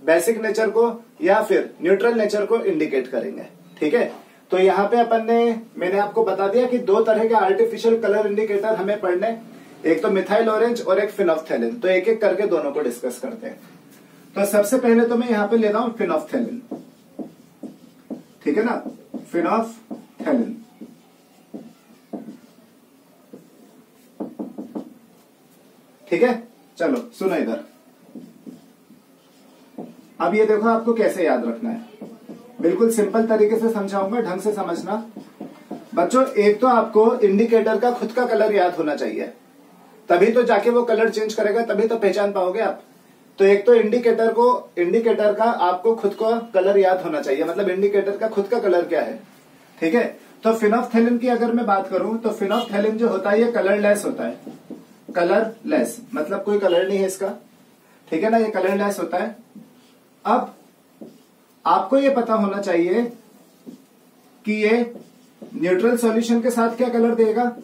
बेसिक नेचर को या फिर न्यूट्रल नेचर को इंडिकेट करेंगे, ठीक है। तो यहाँ पे अपन ने मैंने आपको बता दिया कि दो तरह के आर्टिफिशियल कलर इंडिकेटर हमें पढ़ने, एक तो मिथाइल ऑरेंज और एक फिनोफ्थेलिन। तो एक एक करके दोनों को डिस्कस करते हैं। तो सबसे पहले तो मैं यहाँ पे ले रहा हूं फिनोफ्थेलिन, ठीक है ना। फिनॉल्फेनॉल। ठीक है, चलो सुनो इधर। अब ये देखो आपको कैसे याद रखना है, बिल्कुल सिंपल तरीके से समझाऊंगा, ढंग से समझना बच्चों। एक तो आपको इंडिकेटर का खुद का कलर याद होना चाहिए, तभी तो जाके वो कलर चेंज करेगा, तभी तो पहचान पाओगे आप। तो एक तो इंडिकेटर को इंडिकेटर का आपको खुद का कलर याद होना चाहिए, मतलब इंडिकेटर का खुद का कलर क्या है। ठीक है, तो फिनॉल्फथैलिन की अगर मैं बात करूं तो फिनॉल्फथैलिन जो होता है ये कलरलेस होता है, कलरलेस मतलब कोई कलर नहीं है इसका। ठीक है ना, ये कलरलेस होता है। अब आपको ये पता होना चाहिए कि ये न्यूट्रल सॉल्यूशन के साथ क्या कलर देगा,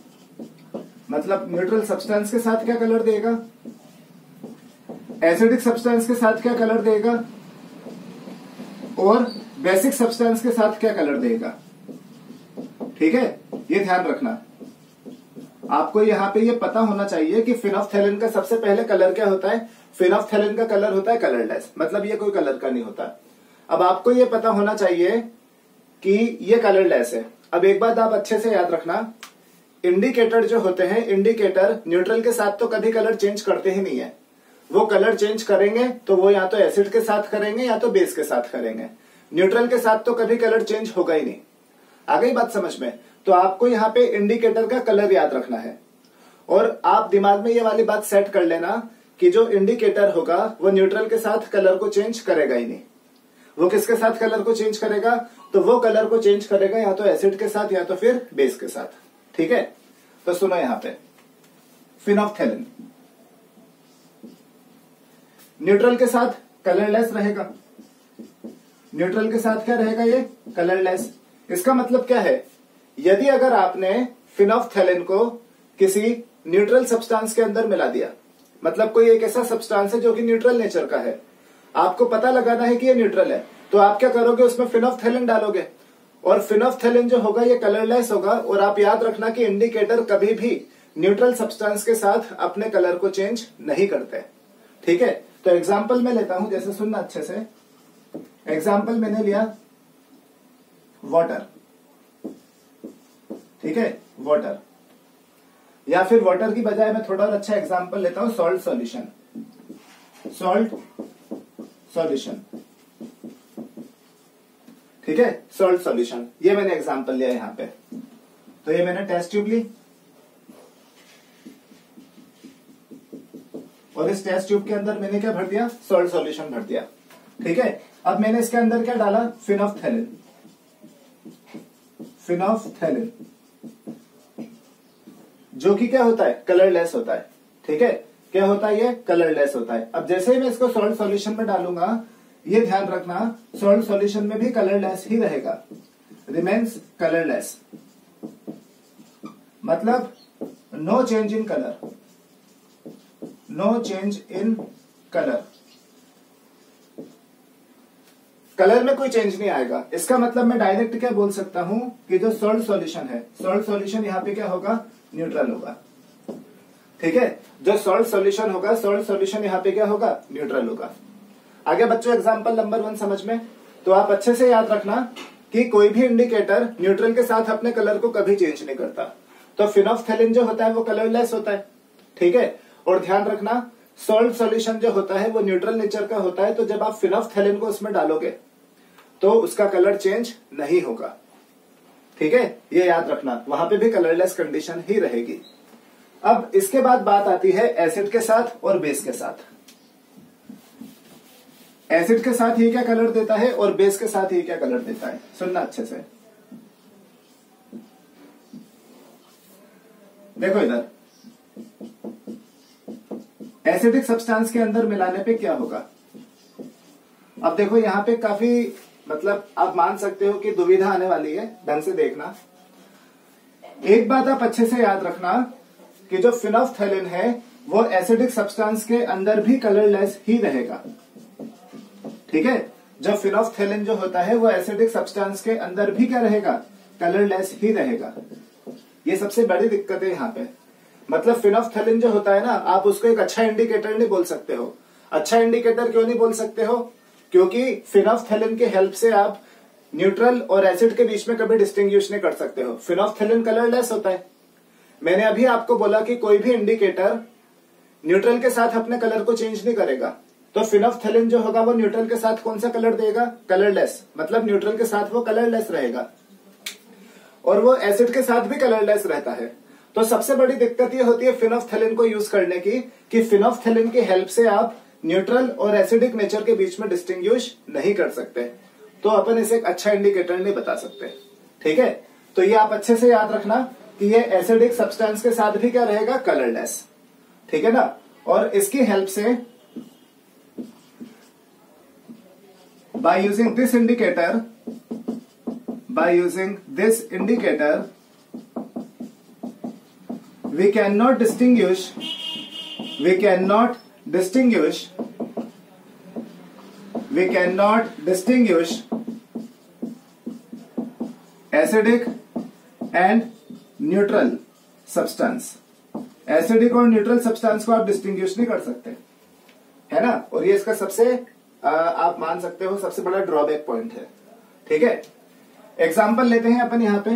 मतलब न्यूट्रल सब्सटेंस के साथ क्या कलर देगा, एसिडिक सब्सटेंस के साथ क्या कलर देगा और बेसिक सब्सटेंस के साथ क्या कलर देगा। ठीक है, ये ध्यान रखना। आपको यहां पे ये पता होना चाहिए कि फिनॉल्फथैलिन का सबसे पहले कलर क्या होता है। फिनॉल्फथैलिन का कलर होता है कलरलेस, मतलब ये कोई कलर का नहीं होता। अब आपको ये पता होना चाहिए कि ये कलरलेस है। अब एक बात आप अच्छे से याद रखना, इंडिकेटर जो होते हैं, इंडिकेटर न्यूट्रल के साथ तो कभी कलर चेंज करते ही नहीं है। वो कलर चेंज करेंगे तो वो या तो एसिड के साथ करेंगे या तो बेस के साथ करेंगे, न्यूट्रल के साथ तो कभी कलर चेंज होगा ही नहीं। आ गई बात समझ में? तो आपको यहाँ पे इंडिकेटर का कलर याद रखना है और आप दिमाग में ये वाली बात सेट कर लेना कि जो इंडिकेटर होगा वो न्यूट्रल के साथ कलर को चेंज करेगा ही नहीं। वो किसके साथ कलर को चेंज करेगा, तो वो कलर को चेंज करेगा या तो एसिड के साथ या तो फिर बेस के साथ। ठीक है, तो सुनो यहाँ पे, फिनॉल्फथैलिन न्यूट्रल के साथ कलरलेस रहेगा। न्यूट्रल के साथ क्या रहेगा, ये कलरलेस। इसका मतलब क्या है, यदि अगर आपने फिनॉल्फथैलिन को किसी न्यूट्रल सब्सटेंस के अंदर मिला दिया, मतलब कोई एक ऐसा सब्सटेंस है जो कि न्यूट्रल नेचर का है, आपको पता लगाना है कि ये न्यूट्रल है, तो आप क्या करोगे, उसमें फिनॉल्फथैलिन डालोगे और फिनॉल्फथैलिन जो होगा ये कलरलेस होगा। और आप याद रखना कि इंडिकेटर कभी भी न्यूट्रल सब्सटेंस के साथ अपने कलर को चेंज नहीं करते। ठीक है, तो एग्जाम्पल मैं लेता हूं, जैसे सुनना अच्छे से। एग्जाम्पल मैंने लिया वाटर, ठीक है, वाटर, या फिर वाटर की बजाय मैं थोड़ा और अच्छा एग्जांपल लेता हूं, सॉल्ट सॉल्यूशन। सॉल्ट सॉल्यूशन, ठीक है, सॉल्ट सॉल्यूशन, ये मैंने एग्जांपल लिया यहां पे। तो ये मैंने टेस्ट ट्यूब ली और इस टेस्ट ट्यूब के अंदर मैंने क्या भर दिया, सॉल्ट सॉल्यूशन भर दिया। ठीक है, अब मैंने इसके अंदर क्या डाला, फिनॉल्फथैलिन। फिनॉल्फथैलिन जो कि क्या होता है, कलरलेस होता है। ठीक है, क्या होता है ये, कलरलेस होता है। अब जैसे ही मैं इसको सॉल्ट सॉल्यूशन में डालूंगा, ये ध्यान रखना, सॉल्ट सॉल्यूशन में भी कलरलेस ही रहेगा, रिमेन्स कलरलेस, मतलब no change in colour, no change in colour, colour में कोई चेंज नहीं आएगा। इसका मतलब मैं डायरेक्ट क्या बोल सकता हूं कि जो सॉल्ट सॉल्यूशन है, सॉल्ट सॉल्यूशन यहाँ पे क्या होगा, न्यूट्रल होगा। ठीक है, जो सॉल्ट सॉल्यूशन होगा, सॉल्ट सॉल्यूशन यहाँ पे क्या होगा, न्यूट्रल होगा। आगे बच्चों एग्जांपल नंबर वन समझ में। तो आप अच्छे से याद रखना कि कोई भी इंडिकेटर न्यूट्रल के साथ अपने कलर को कभी चेंज नहीं करता। तो फिनॉल्फथैलिन जो होता है वो कलरलेस होता है। ठीक है, और ध्यान रखना सॉल्ट सॉल्यूशन जो होता है वो न्यूट्रल नेचर का होता है, तो जब आप फिनॉल्फथैलिन को उसमें डालोगे तो उसका कलर चेंज नहीं होगा। ठीक है, ये याद रखना, वहां पे भी कलरलेस कंडीशन ही रहेगी। अब इसके बाद बात आती है एसिड के साथ और बेस के साथ। एसिड के साथ ये क्या कलर देता है और बेस के साथ ये क्या कलर देता है, सुनना अच्छे से। देखो इधर, एसिडिक सब्सटेंस के अंदर मिलाने पे क्या होगा। अब देखो यहां पे काफी, मतलब आप मान सकते हो कि दुविधा आने वाली है, ढंग से देखना। एक बात आप अच्छे से याद रखना कि जो फिनॉल्फथैलिन है वो एसिडिक सब्सटेंस के अंदर भी कलरलेस ही रहेगा। ठीक है, जो फिनॉल्फथैलिन जो होता है वो एसिडिक सब्सटेंस के अंदर भी क्या रहेगा, कलरलेस ही रहेगा। ये सबसे बड़ी दिक्कत है यहाँ पे। मतलब फिनॉल्फथैलिन जो होता है ना, आप उसको एक अच्छा इंडिकेटर नहीं बोल सकते हो। अच्छा इंडिकेटर क्यों नहीं बोल सकते हो, क्योंकि फिनॉल्फथैलिन के हेल्प से आप न्यूट्रल और एसिड के बीच में कभी डिस्टिंग्विश नहीं कर सकते हो। फिनोफ्थेलिन कलरलेस होता है। मैंने अभी आपको बोला कि कोई भी इंडिकेटर न्यूट्रल के साथ अपने कलर को चेंज नहीं करेगा, तो फिनोफ्थेलिन जो होगा वो न्यूट्रल के साथ कौन सा कलर देगा? कलरलेस, मतलब न्यूट्रल के साथ वो कलरलेस रहेगा और वो एसिड के साथ भी कलरलेस रहता है। तो सबसे बड़ी दिक्कत ये होती है फिनोफ्थेलिन को यूज करने की कि फिनोफ्थेलिन की हेल्प से आप न्यूट्रल और एसिडिक नेचर के बीच में डिस्टिंग्विश नहीं कर सकते, तो अपन इसे एक अच्छा इंडिकेटर नहीं बता सकते। ठीक है, तो ये आप अच्छे से याद रखना कि ये एसिडिक सब्सटेंस के साथ भी क्या रहेगा? कलरलेस। ठीक है ना, और इसकी हेल्प से by using this indicator by using this indicator we can not distinguish we can not distinguish we can not distinguish acidic and neutral substance. Acidic और न्यूट्रल सब्सटेंस को आप डिस्टिंग्विश नहीं कर सकते, है ना, और ये इसका सबसे आ, आप मान सकते हो सबसे बड़ा ड्रॉबैक पॉइंट है। ठीक है, एग्जाम्पल लेते हैं अपन यहाँ पे।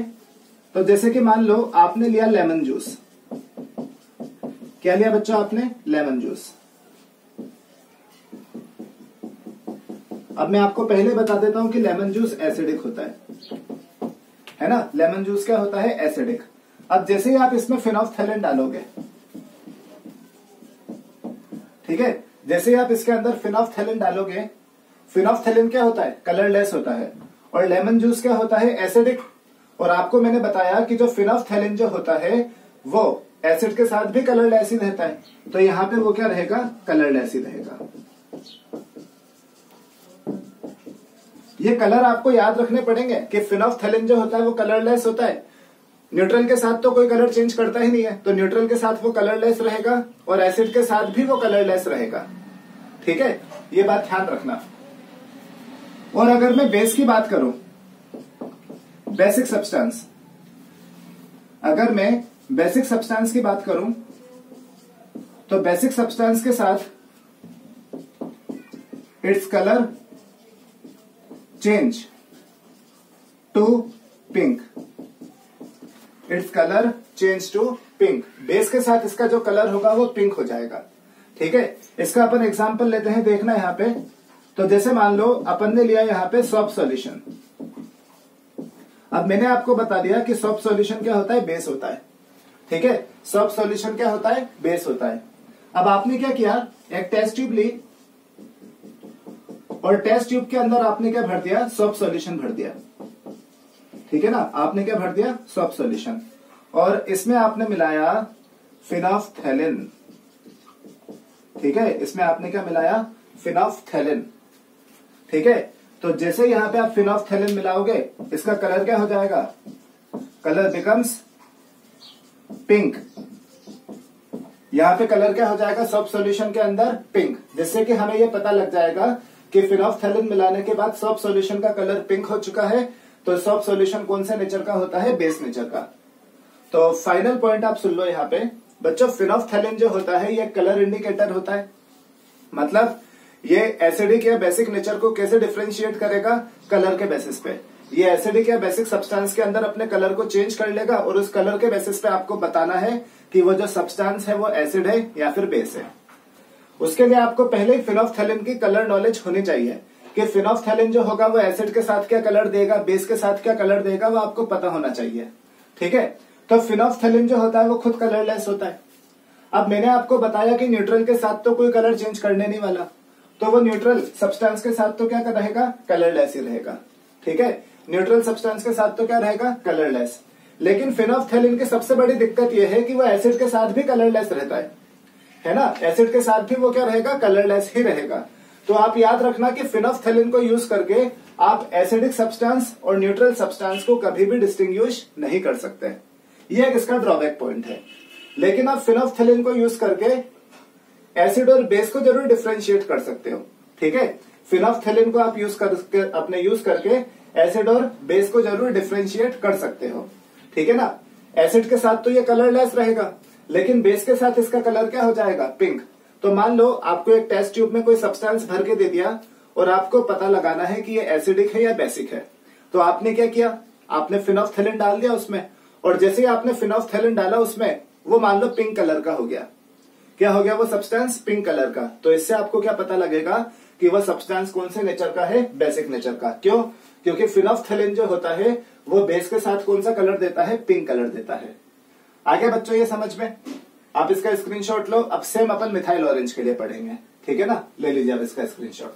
तो जैसे कि मान लो आपने लिया लेमन जूस। क्या लिया बच्चों आपने? Lemon juice. अब मैं आपको पहले बता देता हूं कि लेमन जूस एसिडिक होता है, है ना। लेमन जूस क्या होता है? एसिडिक। अब जैसे ही आप इसमें फिनोफ्थेलिन डालोगे, ठीक है, जैसे ही आप इसके अंदर फिनोफ्थेलिन डालोगे, फिनोफ्थेलिन क्या होता है? कलरलेस होता है। और लेमन जूस क्या होता है? एसिडिक। और आपको मैंने बताया कि जो फिनोफ्थेलिन जो होता है वो एसिड के साथ भी कलरलेस ही रहता है, तो यहां पे वो क्या रहेगा? कलरलेस ही रहेगा। ये कलर आपको याद रखने पड़ेंगे कि फिनोफ्थेलिन जो होता है वो कलरलेस होता है। न्यूट्रल के साथ तो कोई कलर चेंज करता ही नहीं है, तो न्यूट्रल के साथ वो कलरलेस रहेगा और एसिड के साथ भी वो कलरलेस रहेगा। ठीक है, ये बात ध्यान रखना। और अगर मैं बेस की बात करूं, बेसिक सब्सटेंस, अगर मैं बेसिक सब्सटेंस की बात करूं तो बेसिक सब्सटेंस के साथ its colour change to pink. Its colour change to pink. Base के साथ इसका जो कलर होगा वो पिंक हो जाएगा। ठीक है, इसका अपन एग्जांपल लेते हैं, देखना यहाँ पे। तो जैसे मान लो अपन ने लिया यहाँ पे सोप सॉल्यूशन। अब मैंने आपको बता दिया कि सोप सॉल्यूशन क्या होता है? बेस होता है। ठीक है, सोप सॉल्यूशन क्या होता है? बेस होता है। अब आपने क्या किया? एक टेस्ट ट्यूब ली और टेस्ट ट्यूब के अंदर आपने क्या भर दिया? सोप सॉल्यूशन भर दिया। ठीक है ना, आपने क्या भर दिया? Soap solution. और इसमें आपने मिलाया फिनोफ्थेलिन। ठीक है, इसमें आपने क्या मिलाया? फिनोफ्थेलिन। ठीक है, तो जैसे यहां पे आप फिनोफ्थेलिन मिलाओगे, इसका कलर क्या हो जाएगा? Colour becomes pink. यहां पे कलर क्या हो जाएगा? सोप सॉल्यूशन के अंदर पिंक, जिससे कि हमें यह पता लग जाएगा कि फिनोफ्थेलिन मिलाने के बाद सोप सॉल्यूशन का कलर पिंक हो चुका है। तो सोप सॉल्यूशन कौन से नेचर का होता है? बेस नेचर का। तो फाइनल पॉइंट आप सुन लो यहाँ पे बच्चों, फिनोफ्थेलिन जो होता है ये कलर इंडिकेटर होता है। मतलब ये एसिडिक या बेसिक नेचर को कैसे डिफ्रेंशिएट करेगा? कलर के बेसिस पे। ये एसिडिक या बेसिक सब्सटेंस के अंदर अपने कलर को चेंज कर लेगा और उस कलर के बेसिस पे आपको बताना है कि वो जो सब्सटेंस है वो एसिड है या फिर बेस है। उसके लिए आपको पहले फिनोफ्थेलिन की कलर नॉलेज होनी चाहिए कि फिनोफ्थेलिन जो होगा वो एसिड के साथ क्या कलर देगा, बेस के साथ क्या कलर देगा, वो आपको पता होना चाहिए। ठीक है, तो फिनोफ्थेलिन जो होता है वो खुद कलरलेस होता है। अब मैंने आपको बताया कि न्यूट्रल के साथ तो कोई कलर चेंज करने नहीं वाला, तो वो न्यूट्रल सब्सटेंस के साथ तो क्या रहेगा? कलरलेस ही रहेगा। ठीक है, न्यूट्रल सब्सटेंस के साथ तो क्या रहेगा? कलरलेस। लेकिन फिनोफ्थेलिन की सबसे बड़ी दिक्कत यह है कि वो एसिड के साथ भी कलरलेस रहता है, है ना। एसिड के साथ भी वो क्या रहेगा? कलरलेस ही रहेगा। तो आप याद रखना कि फिनोफ्थेलिन को यूज करके आप एसिडिक सब्सटेंस और न्यूट्रल सब्सटेंस को कभी भी डिस्टिंग्विश नहीं कर सकते। यह एक इसका ड्रॉबैक पॉइंट है। लेकिन आप फिनोफ्थेलिन को यूज करके एसिड और बेस को जरूर डिफ्रेंशिएट कर सकते हो। ठीक है, फिनोफ्थेलिन को आप यूज करके अपने यूज करके एसिड और बेस को जरूर डिफ्रेंशिएट कर सकते हो। ठीक है ना, एसिड के साथ तो ये कलरलेस रहेगा लेकिन बेस के साथ इसका कलर क्या हो जाएगा? पिंक। तो मान लो आपको एक टेस्ट ट्यूब में कोई सब्सटेंस भर के दे दिया और आपको पता लगाना है कि ये एसिडिक है या बेसिक है, तो आपने क्या किया, आपने फिनोफ्थेलिन डाल दिया उसमें, और जैसे ही आपने फिनोफ्थेलिन डाला उसमें वो मान लो पिंक कलर का हो गया। क्या हो गया वो सब्सटेंस? पिंक कलर का। तो इससे आपको क्या पता लगेगा कि वह सब्सटेंस कौन से नेचर का है, बेसिक नेचर का। क्यों? क्योंकि फिनोफ्थेलिन जो होता है वो बेस के साथ कौन सा कलर देता है, पिंक कलर देता है। आगे बच्चों ये समझ में, आप इसका स्क्रीनशॉट लो। अब सेम अपन मिथाइल ऑरेंज के लिए पढ़ेंगे, ठीक है ना। ले लीजिए आप इसका स्क्रीनशॉट।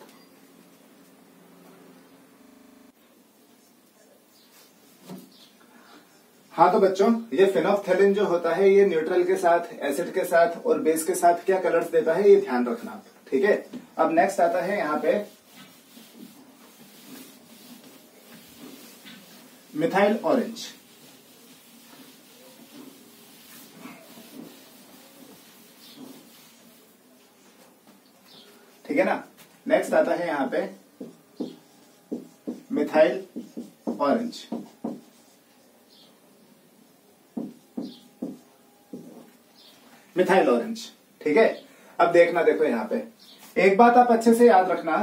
हाँ तो बच्चों ये फिनोफ्थेलिन जो होता है ये न्यूट्रल के साथ, एसिड के साथ और बेस के साथ क्या कलर्स देता है, ये ध्यान रखना, ठीक है। अब नेक्स्ट आता है यहाँ पे मिथाइल ऑरेंज। ठीक है ना। नेक्स्ट आता है यहाँ पे मिथाइल ऑरेंज। मिथाइल ऑरेंज, ठीक है। अब देखना, देखो यहाँ पे एक बात आप अच्छे से याद रखना,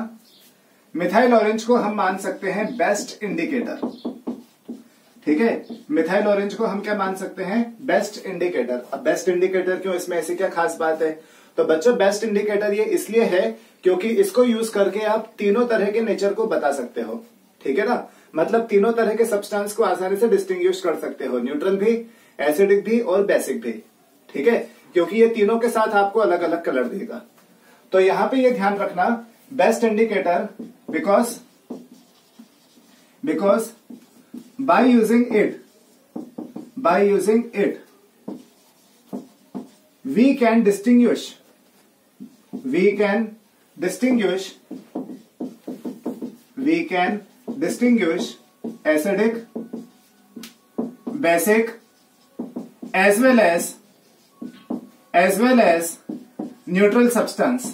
मिथाइल ऑरेंज को हम मान सकते हैं बेस्ट इंडिकेटर, ठीक है। मिथाइल ऑरेंज को हम क्या मान सकते हैं, बेस्ट इंडिकेटर। अब बेस्ट इंडिकेटर क्यों, इसमें ऐसी क्या खास बात है? तो बच्चों बेस्ट इंडिकेटर ये इसलिए है क्योंकि इसको यूज करके आप तीनों तरह के नेचर को बता सकते हो, ठीक है ना। मतलब तीनों तरह के सब्सटेंस को आसानी से डिस्टिंग्विश कर सकते हो, न्यूट्रल भी, एसिडिक भी और बेसिक भी, ठीक है। क्योंकि ये तीनों के साथ आपको अलग अलग कलर देगा। तो यहां पे ये ध्यान रखना best indicator, because because by using it by using it we can distinguish We can distinguish we can distinguish acidic, basic as well as as well as neutral substance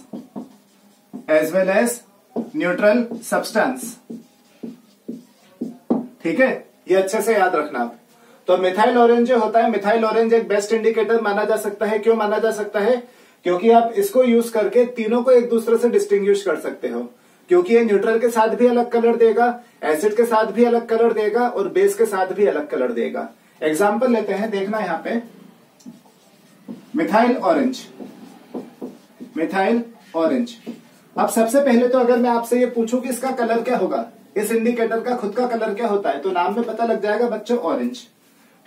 as well as neutral substance, ठीक है। ये अच्छे से याद रखना आप। तो methyl orange जो होता है, मिथाइल ऑरेंज एक बेस्ट इंडिकेटर माना जा सकता है। क्यों माना जा सकता है? क्योंकि आप इसको यूज करके तीनों को एक दूसरे से डिस्टिंग्विश कर सकते हो, क्योंकि ये न्यूट्रल के साथ भी अलग कलर देगा, एसिड के साथ भी अलग कलर देगा और बेस के साथ भी अलग कलर देगा। एग्जाम्पल लेते हैं, देखना यहाँ पे मिथाइल ऑरेंज, मिथाइल ऑरेंज। अब सबसे पहले तो अगर मैं आपसे ये पूछूं कि इसका कलर क्या होगा, इस इंडिकेटर का खुद का कलर क्या होता है, तो नाम में पता लग जाएगा बच्चों, ऑरेंज,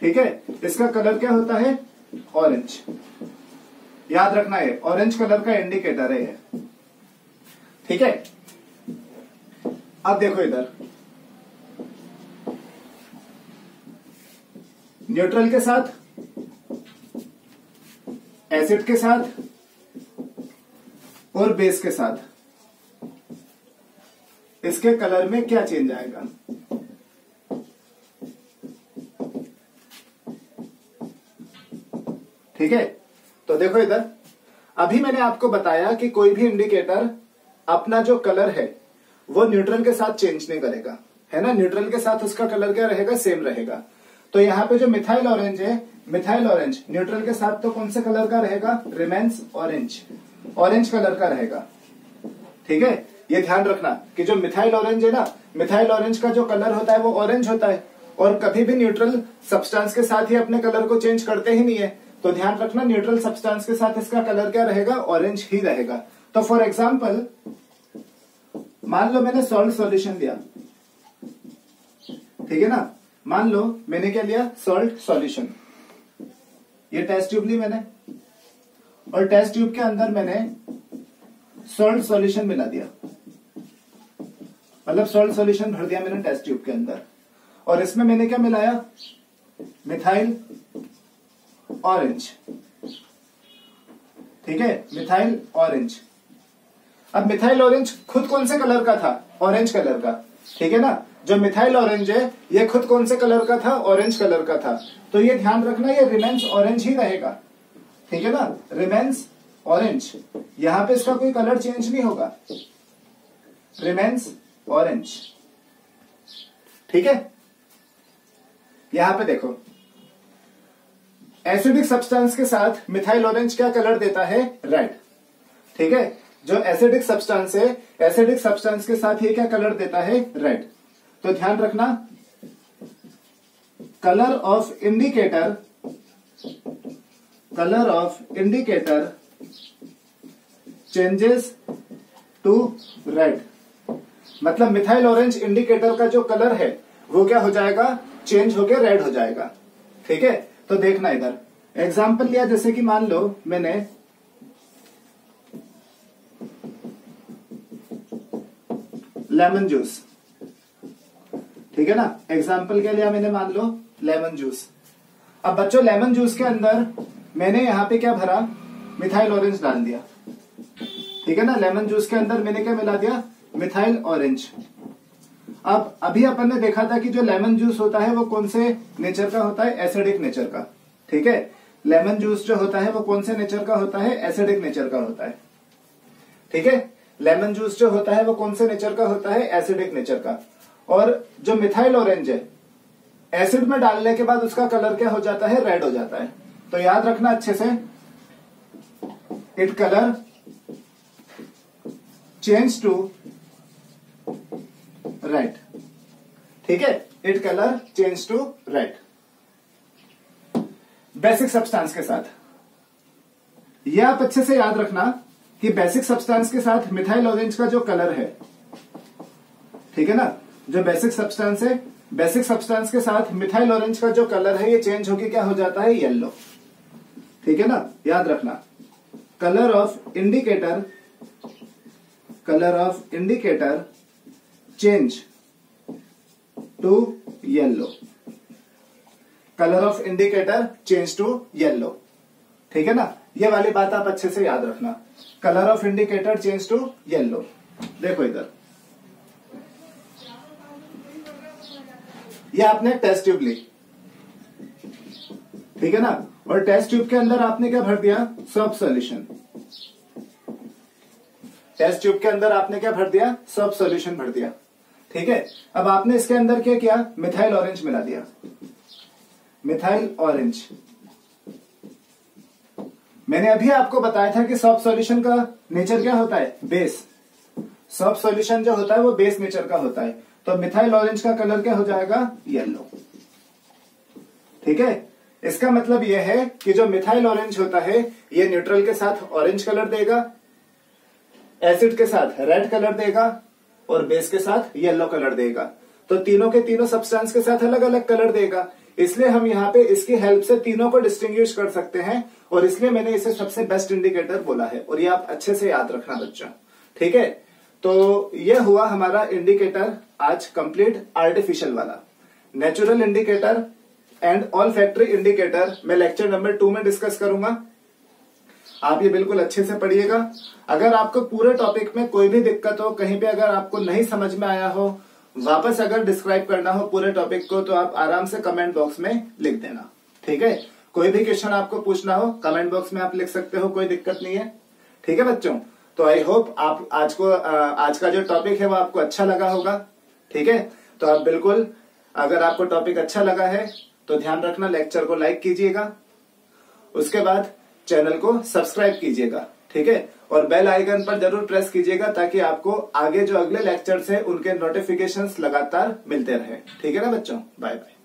ठीक है। इसका कलर क्या होता है, ऑरेंज। याद रखना है ऑरेंज कलर का इंडिकेटर है ये, ठीक है। अब देखो इधर, न्यूट्रल के साथ, एसिड के साथ और बेस के साथ इसके कलर में क्या चेंज आएगा। ठीक है, तो देखो इधर, अभी मैंने आपको बताया कि कोई भी इंडिकेटर अपना जो कलर है वो न्यूट्रल के साथ चेंज नहीं करेगा, है ना। न्यूट्रल के साथ उसका कलर क्या रहेगा, सेम रहेगा। तो यहाँ पे जो मिथाइल ऑरेंज है, मिथाइल ऑरेंज न्यूट्रल के साथ तो कौन से कलर का रहेगा, रिमेन्स ऑरेंज, ऑरेंज कलर का रहेगा, ठीक है। ये ध्यान रखना कि जो मिथाइल ऑरेंज है ना, मिथाइल ऑरेंज का जो कलर होता है वो ऑरेंज होता है, और कभी भी न्यूट्रल सब्सटेंस के साथ ही अपने कलर को चेंज करते ही नहीं है। तो ध्यान रखना न्यूट्रल सब्सटेंस के साथ इसका कलर क्या रहेगा, ऑरेंज ही रहेगा। तो फॉर एग्जांपल मान लो मैंने सॉल्ट सॉल्यूशन लिया, ठीक है ना। मान लो मैंने क्या लिया, सॉल्ट सॉल्यूशन। ये टेस्ट ट्यूब ली मैंने और टेस्ट ट्यूब के अंदर मैंने सॉल्ट सॉल्यूशन मिला दिया, मतलब सॉल्ट सॉल्यूशन भर दिया मैंने टेस्ट ट्यूब के अंदर, और इसमें मैंने क्या मिलाया, मिथाइल ऑरेंज, ठीक है, मिथाइल ऑरेंज। अब मिथाइल ऑरेंज खुद कौन से कलर का था, ऑरेंज कलर का, ठीक है ना। जो मिथाइल ऑरेंज है ये खुद कौन से कलर का था, ऑरेंज कलर का था। तो ये ध्यान रखना ये रिमेन्स ऑरेंज ही रहेगा, ठीक है ना, रिमेन्स ऑरेंज। यहां पे इसका कोई कलर चेंज नहीं होगा, रिमेन्स ऑरेंज, ठीक है। यहां पे देखो एसिडिक सब्सटेंस के साथ मिथाइल ऑरेंज क्या कलर देता है, रेड, ठीक है। जो एसिडिक सब्सटेंस है, एसिडिक सब्सटेंस के साथ ये क्या कलर देता है, रेड। तो ध्यान रखना color of indicator color of indicator changes to red. मतलब मिथाइल ऑरेंज इंडिकेटर का जो कलर है वो क्या हो जाएगा, चेंज होके रेड हो जाएगा. ठीक है, तो देखना इधर एग्जाम्पल लिया, जैसे कि मान लो मैंने लेमन जूस, ठीक है ना, एग्जाम्पल के लिए मैंने मान लो लेमन जूस. अब बच्चों लेमन जूस के अंदर मैंने यहाँ पे क्या भरा, मिथाइल ऑरेंज डाल दिया. ठीक है ना, लेमन जूस के अंदर मैंने क्या मिला दिया, मिथाइल ऑरेंज. अब अभी अपन ने देखा था कि जो लेमन जूस होता है वो कौन से नेचर का होता है, एसिडिक नेचर का. ठीक है, लेमन जूस जो होता है वो कौन से नेचर का होता है, एसिडिक नेचर का होता है. ठीक है, लेमन जूस जो होता है वो कौन से नेचर का होता है, एसिडिक नेचर का. और जो मिथाइल ऑरेंज है एसिड में डालने के बाद उसका कलर क्या हो जाता है, रेड हो जाता है. तो याद रखना अच्छे से, it colour change to red. ठीक है, it colour change to red. Basic substance के साथ यह आप अच्छे से याद रखना कि बेसिक सब्सटेंस के साथ मिथाइल ऑरेंज का जो कलर है, ठीक है ना, जो बेसिक सब्सटेंस है, बेसिक सब्सटेंस के साथ मिथाइल ऑरेंज का जो कलर है ये चेंज होके क्या हो जाता है, येलो. ठीक है ना, याद रखना colour of indicator colour of indicator change to yellow, colour of indicator change to yellow. ठीक है ना, ये वाली बात आप अच्छे से याद रखना, colour of indicator change to yellow. देखो इधर ये आपने टेस्ट ट्यूब ली, ठीक है ना, और टेस्ट ट्यूब के अंदर आपने क्या भर दिया, सब सॉल्यूशन. टेस्ट ट्यूब के अंदर आपने क्या भर दिया, सब सॉल्यूशन भर दिया. ठीक है, अब आपने इसके अंदर क्या किया, मिथाइल ऑरेंज मिला दिया, मिथाइल ऑरेंज. मैंने अभी आपको बताया था कि सब सॉल्यूशन का नेचर क्या होता है, बेस. सब सॉल्यूशन जो होता है वो बेस नेचर का होता है. तो मिथाइल ऑरेंज का कलर क्या हो जाएगा, येलो. ठीक है, इसका मतलब यह है कि जो मिथाइल ऑरेंज होता है ये न्यूट्रल के साथ ऑरेंज कलर देगा, एसिड के साथ रेड कलर देगा और बेस के साथ येलो कलर देगा. तो तीनों के तीनों सब्सटेंस के साथ अलग अलग कलर देगा, इसलिए हम यहाँ पे इसकी हेल्प से तीनों को डिस्टिंग्विश कर सकते हैं, और इसलिए मैंने इसे सबसे बेस्ट इंडिकेटर बोला है. और ये आप अच्छे से याद रखना बच्चों. ठीक है, तो यह हुआ हमारा इंडिकेटर आज कंप्लीट, आर्टिफिशियल वाला. Natural indicator and olfactory indicator मैं लेक्चर नंबर टू में डिस्कस करूंगा. आप ये बिल्कुल अच्छे से पढ़िएगा. अगर आपको पूरे टॉपिक में कोई भी दिक्कत हो, कहीं पे अगर आपको नहीं समझ में आया हो, वापस अगर डिस्क्राइब करना हो पूरे टॉपिक को, तो आप आराम से कमेंट बॉक्स में लिख देना. ठीक है, कोई भी क्वेश्चन आपको पूछना हो कमेंट बॉक्स में आप लिख सकते हो, कोई दिक्कत नहीं है. ठीक है बच्चों, तो आई होप आप आज को आज का जो टॉपिक है वो आपको अच्छा लगा होगा. ठीक है, तो आप बिल्कुल, अगर आपको टॉपिक अच्छा लगा है तो ध्यान रखना लेक्चर को लाइक कीजिएगा, उसके बाद चैनल को सब्सक्राइब कीजिएगा. ठीक है, और बेल आइकन पर जरूर प्रेस कीजिएगा ताकि आपको आगे जो अगले लेक्चर्स हैं उनके नोटिफिकेशंस लगातार मिलते रहे. ठीक है ना बच्चों, बाय बाय.